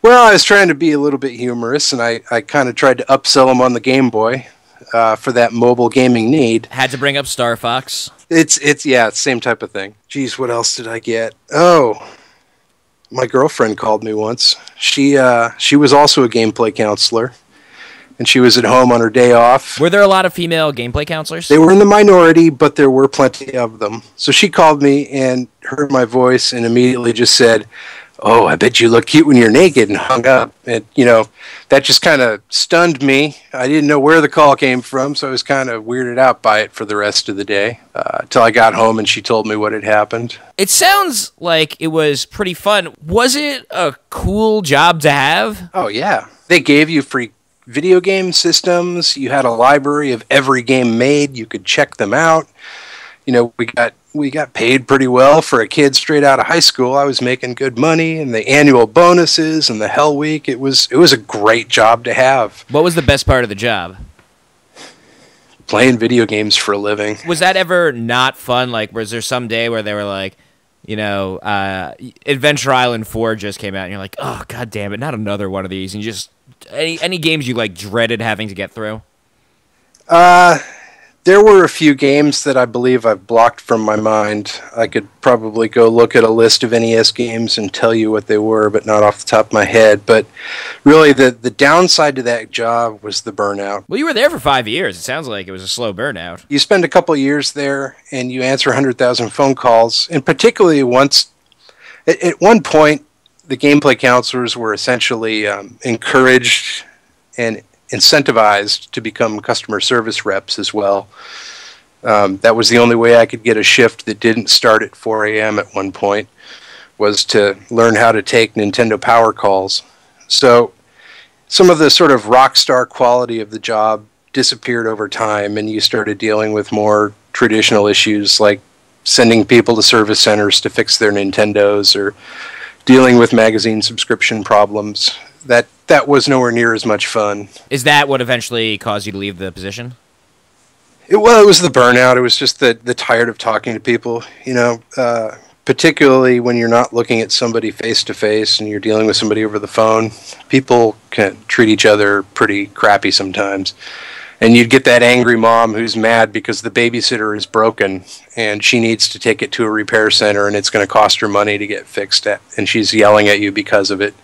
Well, I was trying to be a little bit humorous, and I kind of tried to upsell them on the Game Boy for that mobile gaming need. Had to bring up Star Fox. Yeah, it's the same type of thing. Geez, what else did I get? Oh, my girlfriend called me once. She was also a gameplay counselor, and she was at home on her day off. Were there a lot of female gameplay counselors? They were in the minority, but there were plenty of them. So she called me and heard my voice and immediately just said, oh, I bet you look cute when you're naked, and hung up. And, you know, that just kind of stunned me. I didn't know where the call came from, so I was kind of weirded out by it for the rest of the day until I got home and she told me what had happened. It sounds like it was pretty fun. Was it a cool job to have? Oh, yeah. They gave you free video game systems. You had a library of every game made. You could check them out. You know, we got paid pretty well for a kid straight out of high school. I was making good money, and the annual bonuses and the Hell Week. It was a great job to have. What was the best part of the job? Playing video games for a living. Was that ever not fun? Like, was there some day where they were like, you know, Adventure Island 4 just came out, and you're like, oh, god damn it, not another one of these. And you just any games you like dreaded having to get through? There were a few games that I believe I've blocked from my mind. I could probably go look at a list of NES games and tell you what they were, but not off the top of my head. But really, the downside to that job was the burnout. Well, you were there for 5 years. It sounds like it was a slow burnout. You spend a couple years there, and you answer 100,000 phone calls. And particularly once, at one point, the gameplay counselors were essentially encouraged and incentivized to become customer service reps as well. That was the only way I could get a shift that didn't start at 4 a.m. at one point, was to learn how to take Nintendo Power calls. So some of the sort of rock star quality of the job disappeared over time, and you started dealing with more traditional issues like sending people to service centers to fix their Nintendos or dealing with magazine subscription problems. That was nowhere near as much fun. Is that what eventually caused you to leave the position? Well, it was the burnout. It was just the tired of talking to people, you know, particularly when you're not looking at somebody face-to-face and you're dealing with somebody over the phone. People can treat each other pretty crappy sometimes. And you'd get that angry mom who's mad because the babysitter is broken and she needs to take it to a repair center and it's going to cost her money to get fixed at, and she's yelling at you because of it.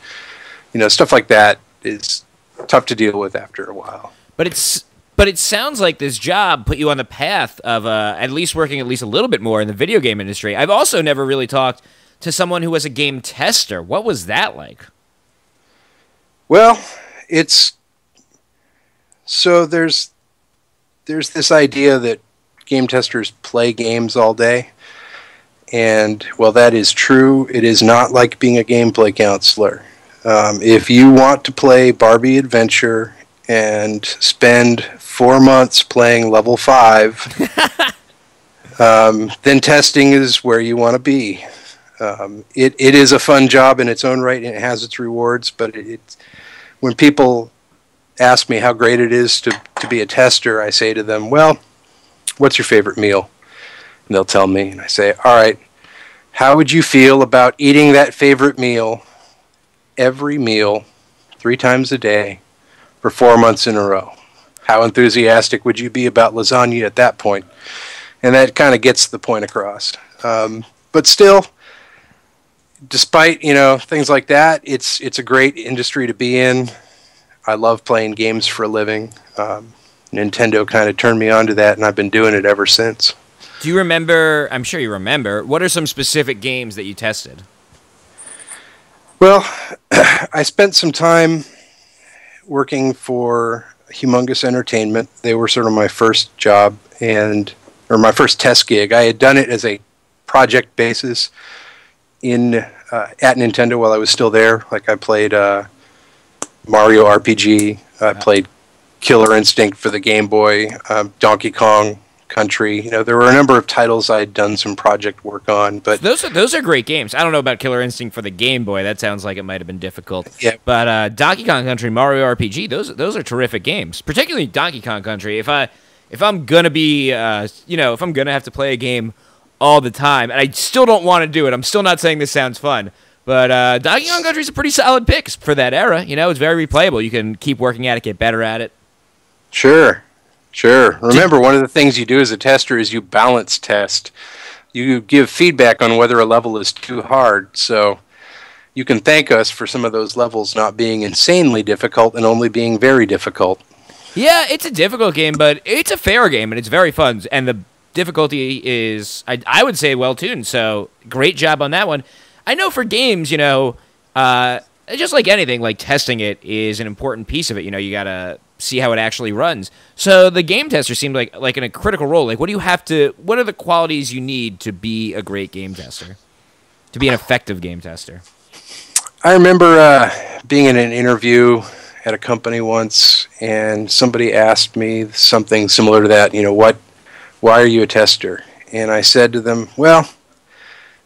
You know, stuff like that is tough to deal with after a while. But it sounds like this job put you on the path of at least working at least a little bit more in the video game industry. I've also never really talked to someone who was a game tester. What was that like? Well, there's this idea that game testers play games all day. And while that is true, it is not like being a gameplay counselor. If you want to play Barbie Adventure and spend 4 months playing level 5, then testing is where you want to be. It is a fun job in its own right, and it has its rewards, but when people ask me how great it is to be a tester, I say to them, well, what's your favorite meal? And they'll tell me, and I say, all right, how would you feel about eating that favorite meal every meal 3 times a day for 4 months in a row? How enthusiastic would you be about lasagna at that point? And that kind of gets the point across. But still, despite, you know, things like that, it's a great industry to be in. I love playing games for a living. Nintendo kind of turned me on to that, and I've been doing it ever since. Do you remember, I'm sure you remember, what are some specific games that you tested? Well, I spent some time working for Humongous Entertainment. They were sort of my first job, and or my first test gig. I had done it as a project basis in at Nintendo while I was still there. Like I played Mario RPG, I played Killer Instinct for the Game Boy, Donkey Kong Country. You know, there were a number of titles I had done some project work on. But those are great games. I don't know about Killer Instinct for the Game Boy. That sounds like it might have been difficult. Yeah. But Donkey Kong Country, Mario RPG, those are terrific games. Particularly Donkey Kong Country. If I'm gonna be, you know, if I'm gonna have to play a game all the time, and I still don't want to do it, I'm still not saying this sounds fun, but Donkey Kong Country is a pretty solid pick for that era. You know, it's very replayable. You can keep working at it, get better at it. Sure, sure. Remember, one of the things you do as a tester is you balance test. You give feedback on whether a level is too hard, so you can thank us for some of those levels not being insanely difficult and only being very difficult. Yeah, it's a difficult game, but it's a fair game, and it's very fun. And the difficulty is, I would say, well-tuned, so great job on that one. I know for games, you know, just like anything, like testing it is an important piece of it. You know, you got to see how it actually runs. So the game tester seemed like in a critical role. Like, what do you have to – what are the qualities you need to be a great game tester, to be an effective game tester? I remember being in an interview – at a company once, and somebody asked me something similar to that, you know, why are you a tester? And I said to them, well,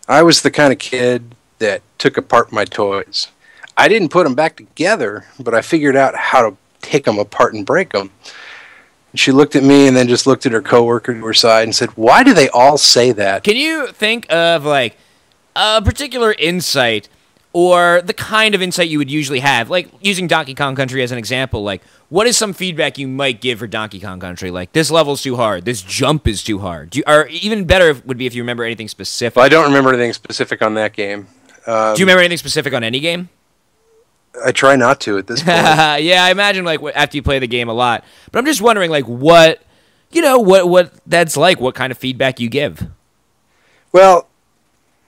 I was the kind of kid that took apart my toys. I didn't put them back together, but I figured out how to take them apart and break them. And she looked at me and then just looked at her coworker to her side and said, why do they all say that? Can you think of, like, a particular insight or the kind of insight you would usually have, like using Donkey Kong Country as an example, like what is some feedback you might give for Donkey Kong Country? Like, this level's too hard, this jump is too hard. Do you, or even better would be if you remember anything specific. Well, I don't remember anything specific on that game. Do you remember anything specific on any game? I try not to at this point. Yeah, I imagine like after you play the game a lot. But I'm just wondering, like, what, you know, what that's like, what kind of feedback you give. Well,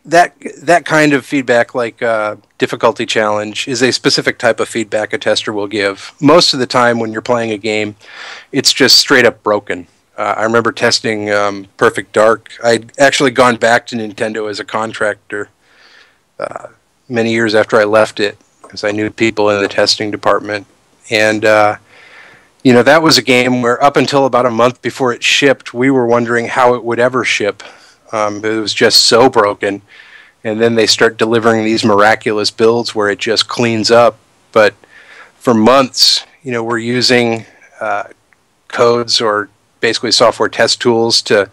that kind of feedback, like difficulty challenge, is a specific type of feedback a tester will give. Most of the time when you're playing a game, it's just straight up broken. I remember testing Perfect Dark. I'd actually gone back to Nintendo as a contractor many years after I left it, because I knew people in the testing department. And, you know, that was a game where up until about a month before it shipped, we were wondering how it would ever ship. It was just so broken, and then they start delivering these miraculous builds where it just cleans up. But for months, you know, we're using codes or basically software test tools to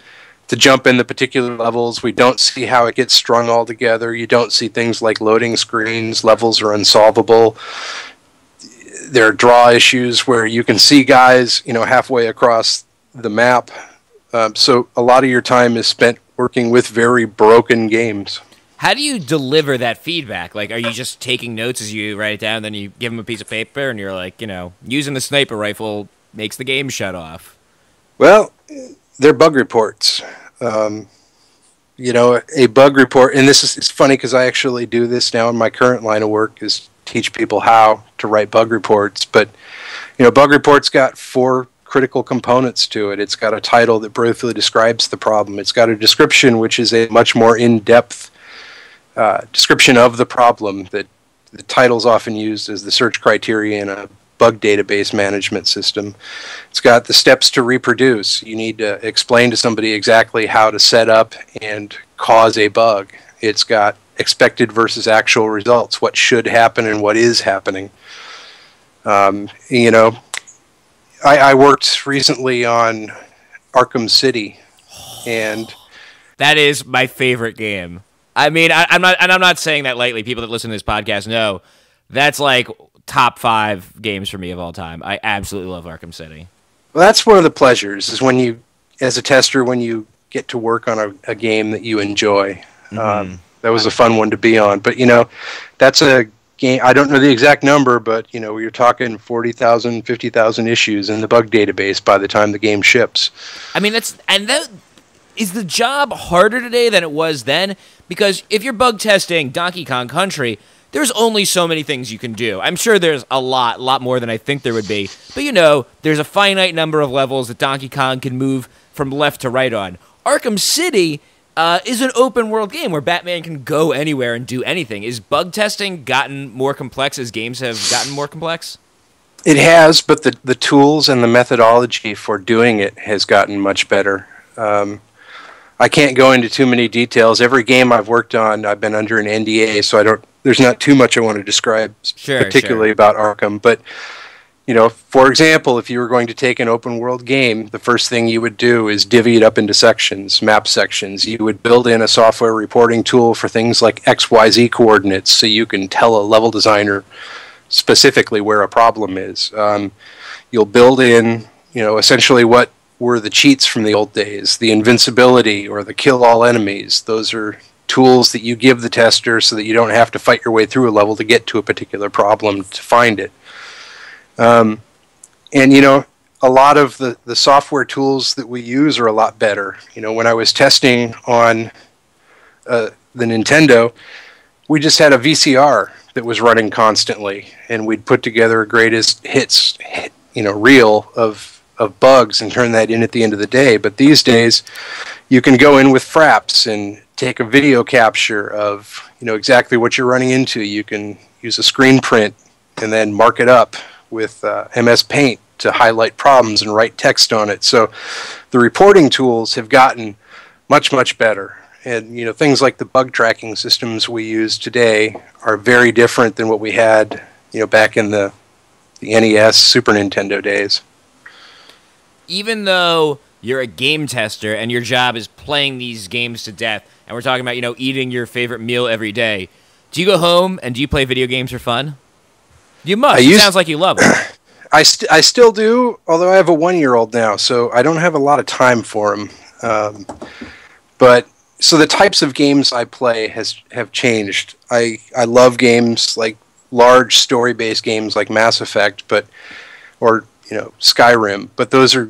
jump in the particular levels. We don't see how it gets strung all together. You don't see things like loading screens. Levels are unsolvable. There are draw issues where you can see guys, you know, halfway across the map. So a lot of your time is spent working with very broken games. How do you deliver that feedback? Like, are you just taking notes as you write it down, then you give them a piece of paper, and you're like, you know, using the sniper rifle makes the game shut off? Well, they're bug reports. You know, a bug report, and this is, it's funny because I actually do this now in my current line of work, is teach people how to write bug reports. But, you know, bug reports got 4 critical components to it. It's got a title that briefly describes the problem. It's got a description, which is a much more in-depth description of the problem that the title's often used as the search criteria in a bug database management system. It's got the steps to reproduce. You need to explain to somebody exactly how to set up and cause a bug. It's got expected versus actual results, what should happen and what is happening. You know, I worked recently on Arkham City, and that is my favorite game. I mean, I'm not saying that lightly. People that listen to this podcast know that's like top 5 games for me of all time. I absolutely love Arkham City. Well, that's one of the pleasures is when you, as a tester, when you get to work on a game that you enjoy. Mm-hmm. That was a fun one to be on. But, you know, that's a game. I don't know the exact number, but, you know, you're talking 40,000, 50,000 issues in the bug database by the time the game ships. I mean, that's and that is the job harder today than it was then? Because if you're bug testing Donkey Kong Country, there's only so many things you can do. I'm sure there's a lot more than I think there would be. But, you know, there's a finite number of levels that Donkey Kong can move from left to right on. Arkham City is an open-world game where Batman can go anywhere and do anything. Is bug testing gotten more complex as games have gotten more complex? It has, but the tools and the methodology for doing it has gotten much better. I can't go into too many details. Every game I've worked on, I've been under an NDA, so I don't. There's not too much I want to describe particularly about Arkham. But, you know, for example, if you were going to take an open-world game, the first thing you would do is divvy it up into sections, map sections. You would build in a software reporting tool for things like XYZ coordinates, so you can tell a level designer specifically where a problem is. You'll build in, you know, essentially what were the cheats from the old days, the invincibility or the kill all enemies. Those are tools that you give the tester so that you don't have to fight your way through a level to get to a particular problem to find it. And, you know, a lot of the software tools that we use are a lot better. You know, when I was testing on the Nintendo, we just had a VCR that was running constantly, and we'd put together a greatest hits, you know, reel of bugs and turn that in at the end of the day. But these days, you can go in with Fraps and take a video capture of, you know, exactly what you're running into. You can use a screen print and then mark it up with MS Paint to highlight problems and write text on it. So the reporting tools have gotten much, much better. And, you know, things like the bug tracking systems we use today are very different than what we had, you know, back in the NES, Super Nintendo days. Even though you're a game tester and your job is playing these games to death, and we're talking about, you know, eating your favorite meal every day, do you go home and do you play video games for fun? You must. It sounds like you love it. I still do, although I have a 1-year-old now, so I don't have a lot of time for him. But so the types of games I play have changed. I love games like large story-based games like Mass Effect, but or, you know, Skyrim, but those are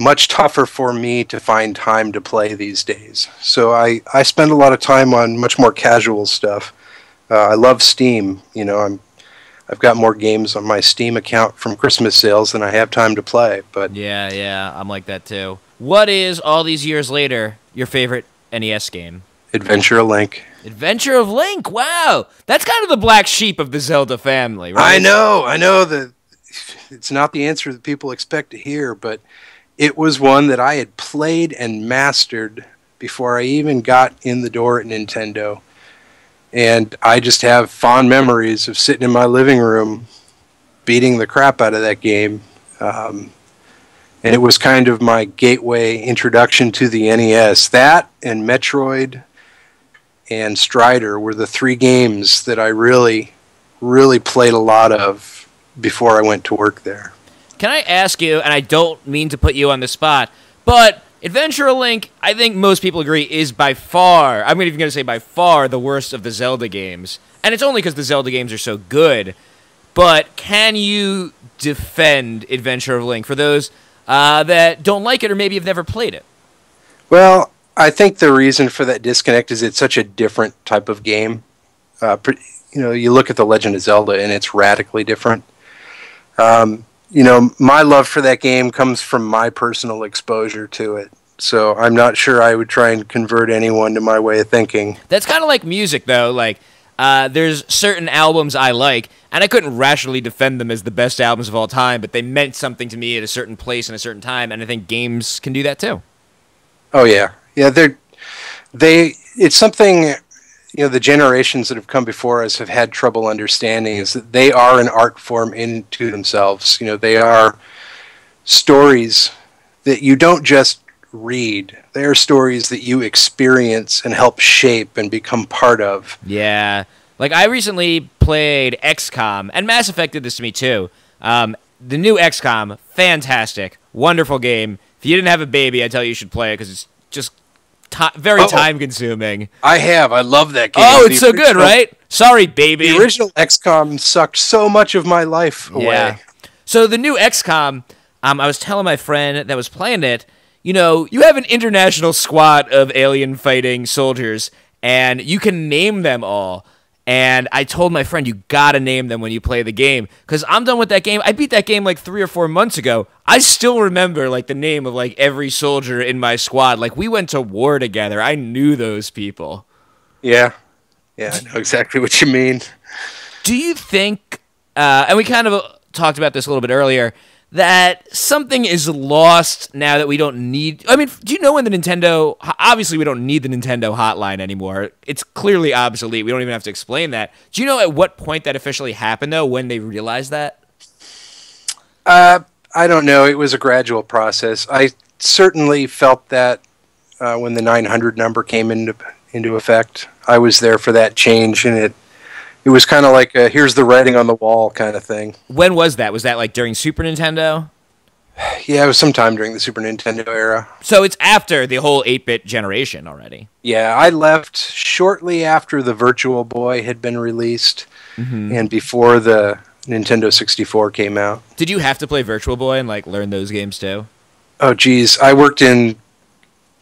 much tougher for me to find time to play these days. So I spend a lot of time on much more casual stuff. I love Steam. You know, I've got more games on my Steam account from Christmas sales than I have time to play. But yeah, I'm like that too. What is, all these years later, your favorite NES game? Adventure of Link. Adventure of Link, wow! That's kind of the black sheep of the Zelda family, right? I know that it's not the answer that people expect to hear, but it was one that I had played and mastered before I even got in the door at Nintendo. And I just have fond memories of sitting in my living room beating the crap out of that game. And it was kind of my gateway introduction to the NES. That and Metroid and Strider were the 3 games that I really, really played a lot of before I went to work there. Can I ask you, and I don't mean to put you on the spot, but Adventure of Link, I think most people agree, is by far, I'm even going to say by far, the worst of the Zelda games. And it's only because the Zelda games are so good. But can you defend Adventure of Link for those that don't like it or maybe have never played it? Well, I think the reason for that disconnect is it's such a different type of game. You know, you look at The Legend of Zelda and it's radically different. You know, my love for that game comes from my personal exposure to it. So I'm not sure I would try and convert anyone to my way of thinking. That's kind of like music, though. Like, there's certain albums I like, and I couldn't rationally defend them as the best albums of all time, but they meant something to me at a certain place and a certain time, and I think games can do that, too. Oh, yeah. Yeah, it's something, you know, the generations that have come before us have had trouble understanding is that they are an art form into themselves. You know, they are stories that you don't just read. They are stories that you experience and help shape and become part of. Yeah. Like, I recently played XCOM, and Mass Effect did this to me, too. The new XCOM, fantastic, wonderful game. If you didn't have a baby, I tell you you should play it, because it's just very time-consuming. I have. I love that game. Oh, it's so good, right? Sorry, baby. The original XCOM sucked so much of my life away. Yeah. So the new XCOM, I was telling my friend that was playing it, you know, you have an international squad of alien-fighting soldiers, and you can name them all. And I told my friend, you gotta name them when you play the game. Because I'm done with that game. I beat that game like 3 or 4 months ago. I still remember, like, the name of, like, every soldier in my squad. Like, we went to war together. I knew those people. Yeah. Yeah, I know exactly what you mean. Do you think, and we kind of talked about this a little bit earlier, that something is lost now that we don't need... I mean, do you know when the Nintendo... Obviously, we don't need the Nintendo hotline anymore. It's clearly obsolete. We don't even have to explain that. Do you know at what point that officially happened, though, when they realized that? I don't know. It was a gradual process. I certainly felt that when the 900 number came into effect. I was there for that change, and it was kind of like a here's the writing on the wall kind of thing. When was that? Was that like during Super Nintendo? Yeah, it was sometime during the Super Nintendo era. So it's after the whole 8-bit generation already. Yeah, I left shortly after the Virtual Boy had been released and before the Nintendo 64 came out. Did you have to play Virtual Boy and like learn those games too? Oh, geez. I worked in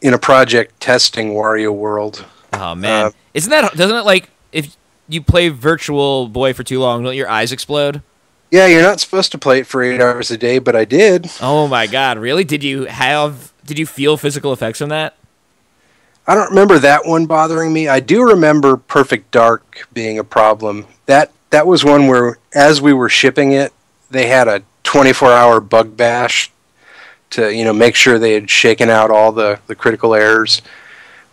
a project testing Wario World. Oh, man. Doesn't it like... if you play Virtual Boy for too long, don't your eyes explode? Yeah, you're not supposed to play it for 8 hours a day, but I did. Oh my god, really? Did you feel physical effects from that? I don't remember that one bothering me. I do remember Perfect Dark being a problem. That was one where, as we were shipping it, they had a 24-hour bug bash to, you know, make sure they had shaken out all the critical errors.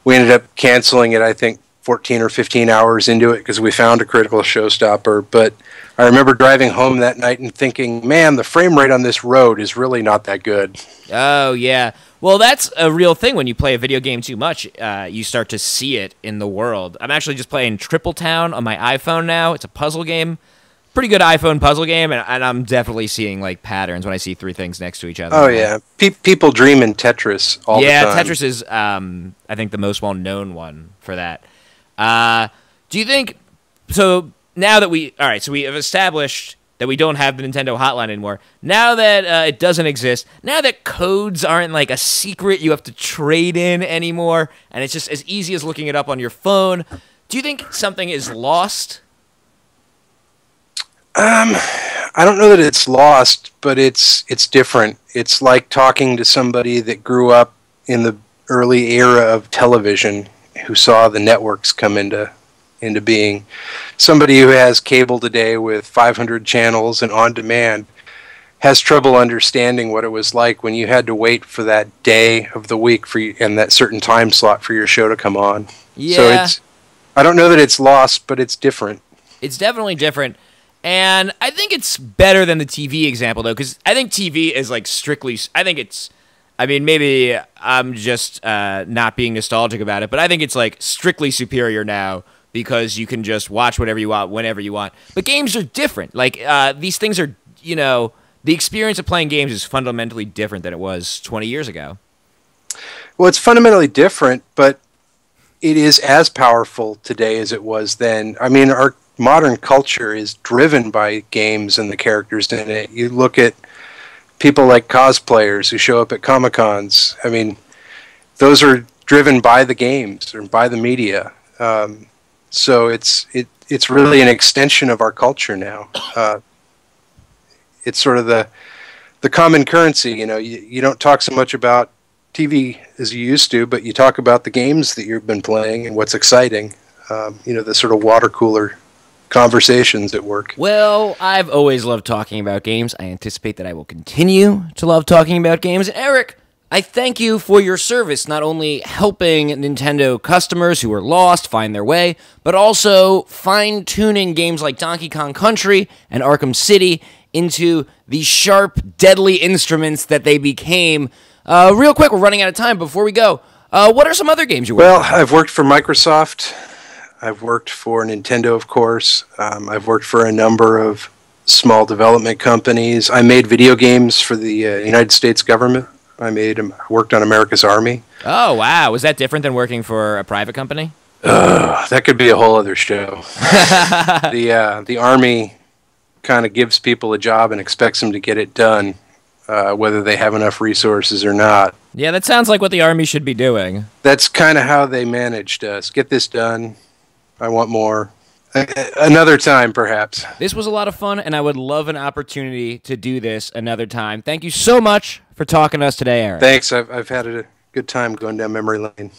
We ended up canceling it, I think, 14 or 15 hours into it because we found a critical showstopper, but I remember driving home that night and thinking, man, the frame rate on this road is really not that good. Oh, yeah. Well, that's a real thing when you play a video game too much. You start to see it in the world. I'm actually just playing Triple Town on my iPhone now. It's a puzzle game. Pretty good iPhone puzzle game, and I'm definitely seeing like patterns when I see three things next to each other. Oh, yeah. People dream in Tetris all the time. Yeah, Tetris is, I think, the most well-known one for that. Do you think, so now that so we have established that we don't have the Nintendo hotline anymore, now that it doesn't exist, now that codes aren't like a secret you have to trade in anymore, and it's just as easy as looking it up on your phone, do you think something is lost? I don't know that it's lost, but it's different. It's like talking to somebody that grew up in the early era of television, who saw the networks come into being. Somebody who has cable today with 500 channels and on-demand has trouble understanding what it was like when you had to wait for that day of the week and that certain time slot for your show to come on. Yeah. So I don't know that it's lost, but it's different. It's definitely different. And I think it's better than the TV example, though, because I think TV is like strictly... I mean, maybe I'm just not being nostalgic about it, but I think it's, like, strictly superior now because you can just watch whatever you want, whenever you want. But games are different. Like, these things are, you know, the experience of playing games is fundamentally different than it was 20 years ago. Well, it's fundamentally different, but it is as powerful today as it was then. I mean, our modern culture is driven by games and the characters in it. You look at... people like cosplayers who show up at Comic-Cons. I mean, those are driven by the games or by the media. So it's really an extension of our culture now. It's sort of the common currency. You know, you don't talk so much about TV as you used to, but you talk about the games that you've been playing and what's exciting. You know, the sort of water cooler conversations at work. Well, I've always loved talking about games. I anticipate that I will continue to love talking about games. And Eric, I thank you for your service, not only helping Nintendo customers who are lost find their way, but also fine-tuning games like Donkey Kong Country and Arkham City into the sharp, deadly instruments that they became. Real quick, we're running out of time. Before we go, what are some other games you worked on? Well, I've worked for Microsoft. I've worked for Nintendo, of course. I've worked for a number of small development companies. I made video games for the United States government. I worked on America's Army. Oh, wow. Was that different than working for a private company? That could be a whole other show. The Army kind of gives people a job and expects them to get it done, whether they have enough resources or not. Yeah, that sounds like what the Army should be doing. That's kind of how they managed us. Get this done. I want more. Another time, perhaps. This was a lot of fun, and I would love an opportunity to do this another time. Thank you so much for talking to us today, Eric. Thanks. I've had a good time going down memory lane.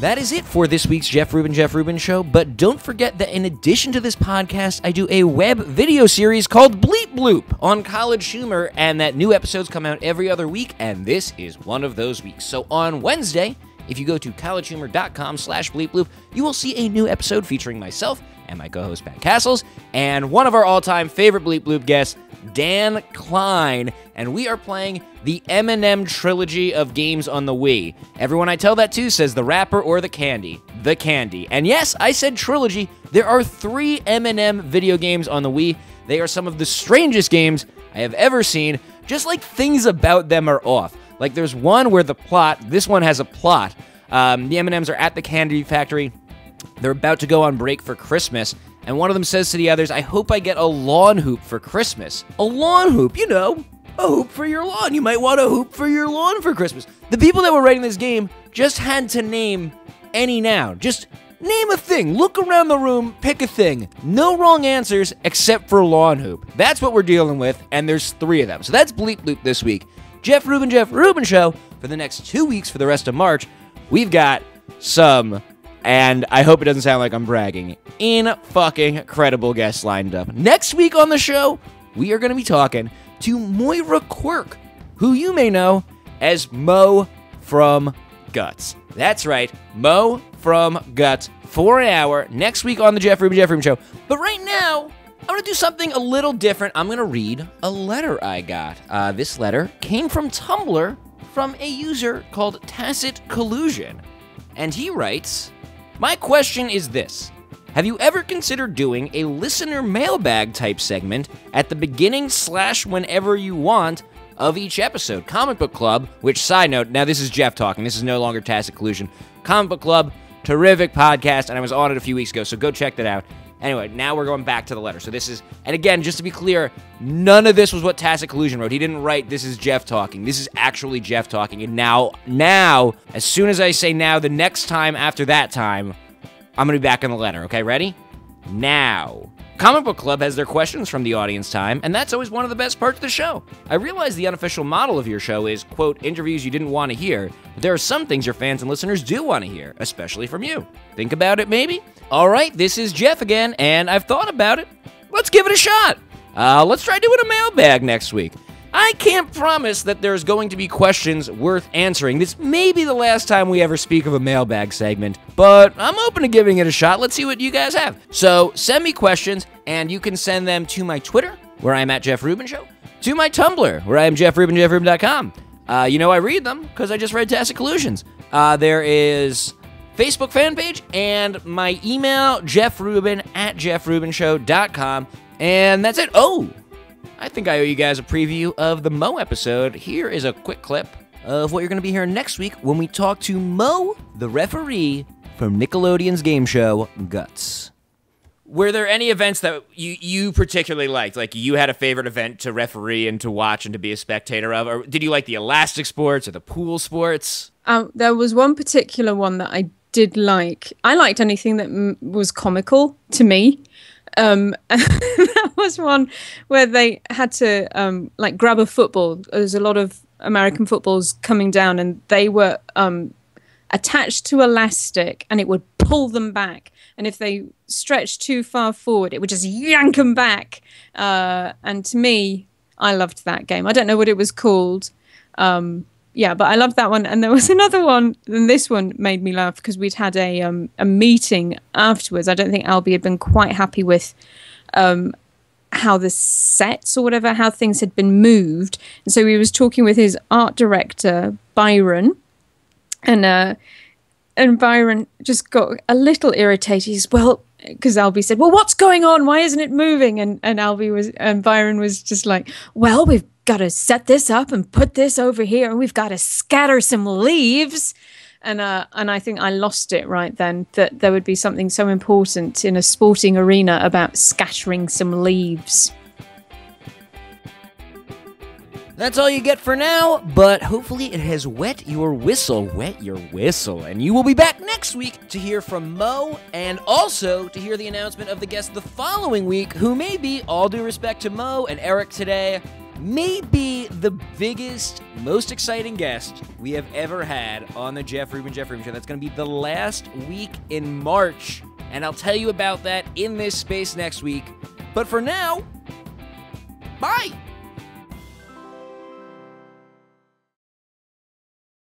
That is it for this week's Jeff Rubin Show, but don't forget that in addition to this podcast, I do a web video series called Bleep Bloop on college humor, and that new episodes come out every other week, and this is one of those weeks. So on Wednesday, if you go to collegehumor.com/bleepbloop, you will see a new episode featuring myself and my co-host Pat Castles and one of our all-time favorite Bleep Bloop guests, Dan Klein, and we are playing the M&M trilogy of games on the Wii. Everyone I tell that to says the wrapper or the candy. The candy. And yes, I said trilogy. There are 3 M&M video games on the Wii. They are some of the strangest games I have ever seen, just like things about them are off. Like there's one where the plot, this one has a plot. The M&Ms are at the candy factory. They're about to go on break for Christmas. And one of them says to the others, I hope I get a lawn hoop for Christmas. A lawn hoop, you know, a hoop for your lawn. You might want a hoop for your lawn for Christmas. The people that were writing this game just had to name any noun. Just name a thing. Look around the room. Pick a thing. No wrong answers except for lawn hoop. That's what we're dealing with, and there's 3 of them. So that's Bleep Bloop this week. Jeff Rubin Show for the next 2 weeks for the rest of March. We've got some... and I hope it doesn't sound like I'm bragging. Incredible guests lined up. Next week on the show, we are going to be talking to Moira Quirk, who you may know as Mo from Guts. That's right, Mo from Guts for an hour next week on the Jeff Rubin Show. But right now, I'm going to do something a little different. I'm going to read a letter I got. This letter came from Tumblr from a user called Tacit Collusion. And he writes... my question is this. Have you ever considered doing a listener mailbag type segment at the beginning / whenever you want of each episode? Comic Book Club, which, side note, now this is Jeff talking. This is no longer Tacit Collusion. Comic Book Club, terrific podcast, and I was on it a few weeks ago, so go check that out. Anyway, now we're going back to the letter. So this is, and again, just to be clear, none of this was what Tacit Collusion wrote. He didn't write, this is Jeff talking. This is actually Jeff talking. And now, as soon as I say now, the next time after that time, I'm going to be back in the letter. Okay, ready? Now. Comic Book Club has their questions from the audience time, and that's always one of the best parts of the show. I realize the unofficial model of your show is, quote, interviews you didn't want to hear, but there are some things your fans and listeners do want to hear, especially from you. Think about it, maybe? All right, this is Jeff again, and I've thought about it. Let's give it a shot. Let's try doing a mailbag next week. I can't promise that there's going to be questions worth answering. This may be the last time we ever speak of a mailbag segment, but I'm open to giving it a shot. Let's see what you guys have. So send me questions, and you can send them to my Twitter, where I'm at Jeff Rubin Show, to my Tumblr, where I am Jeff Rubin, jeffrubin.com. You know I read them, because I just read Tacit Collusions. There is Facebook fan page, and my email, jeffrubin@jeffrubinshow.com, and that's it. Oh! I think I owe you guys a preview of the Mo episode. Here is a quick clip of what you're going to be hearing next week when we talk to Mo, the referee from Nickelodeon's game show, Guts. Were there any events that you particularly liked? Like you had a favorite event to referee and to watch and to be a spectator of? Or did you like the elastic sports or the pool sports? There was one particular one that I did like. I liked anything that was comical to me. That was one where they had to like grab a football. There's a lot of American footballs coming down, and they were attached to elastic, and it would pull them back. And if they stretched too far forward, it would just yank them back. And to me, I loved that game. I don't know what it was called. Yeah, but I loved that one. And there was another one, and this one made me laugh because we'd had a meeting afterwards. I don't think Albie had been quite happy with how the sets or whatever, how things had been moved. And so he was talking with his art director, Byron, and Byron just got a little irritated. He said, well, because Albie said, well, what's going on? Why isn't it moving? And Albie was, and Byron was just like, well, we've got to set this up and put this over here, and we've got to scatter some leaves. And I think I lost it right then, that there would be something so important in a sporting arena about scattering some leaves. That's all you get for now, but hopefully it has wet your whistle, and you will be back next week to hear from Mo, and also to hear the announcement of the guest the following week, who may be, all due respect to Mo and Eric today, may be the biggest, most exciting guest we have ever had on the Jeff Rubin Show. That's going to be the last week in March, and I'll tell you about that in this space next week. But for now, bye!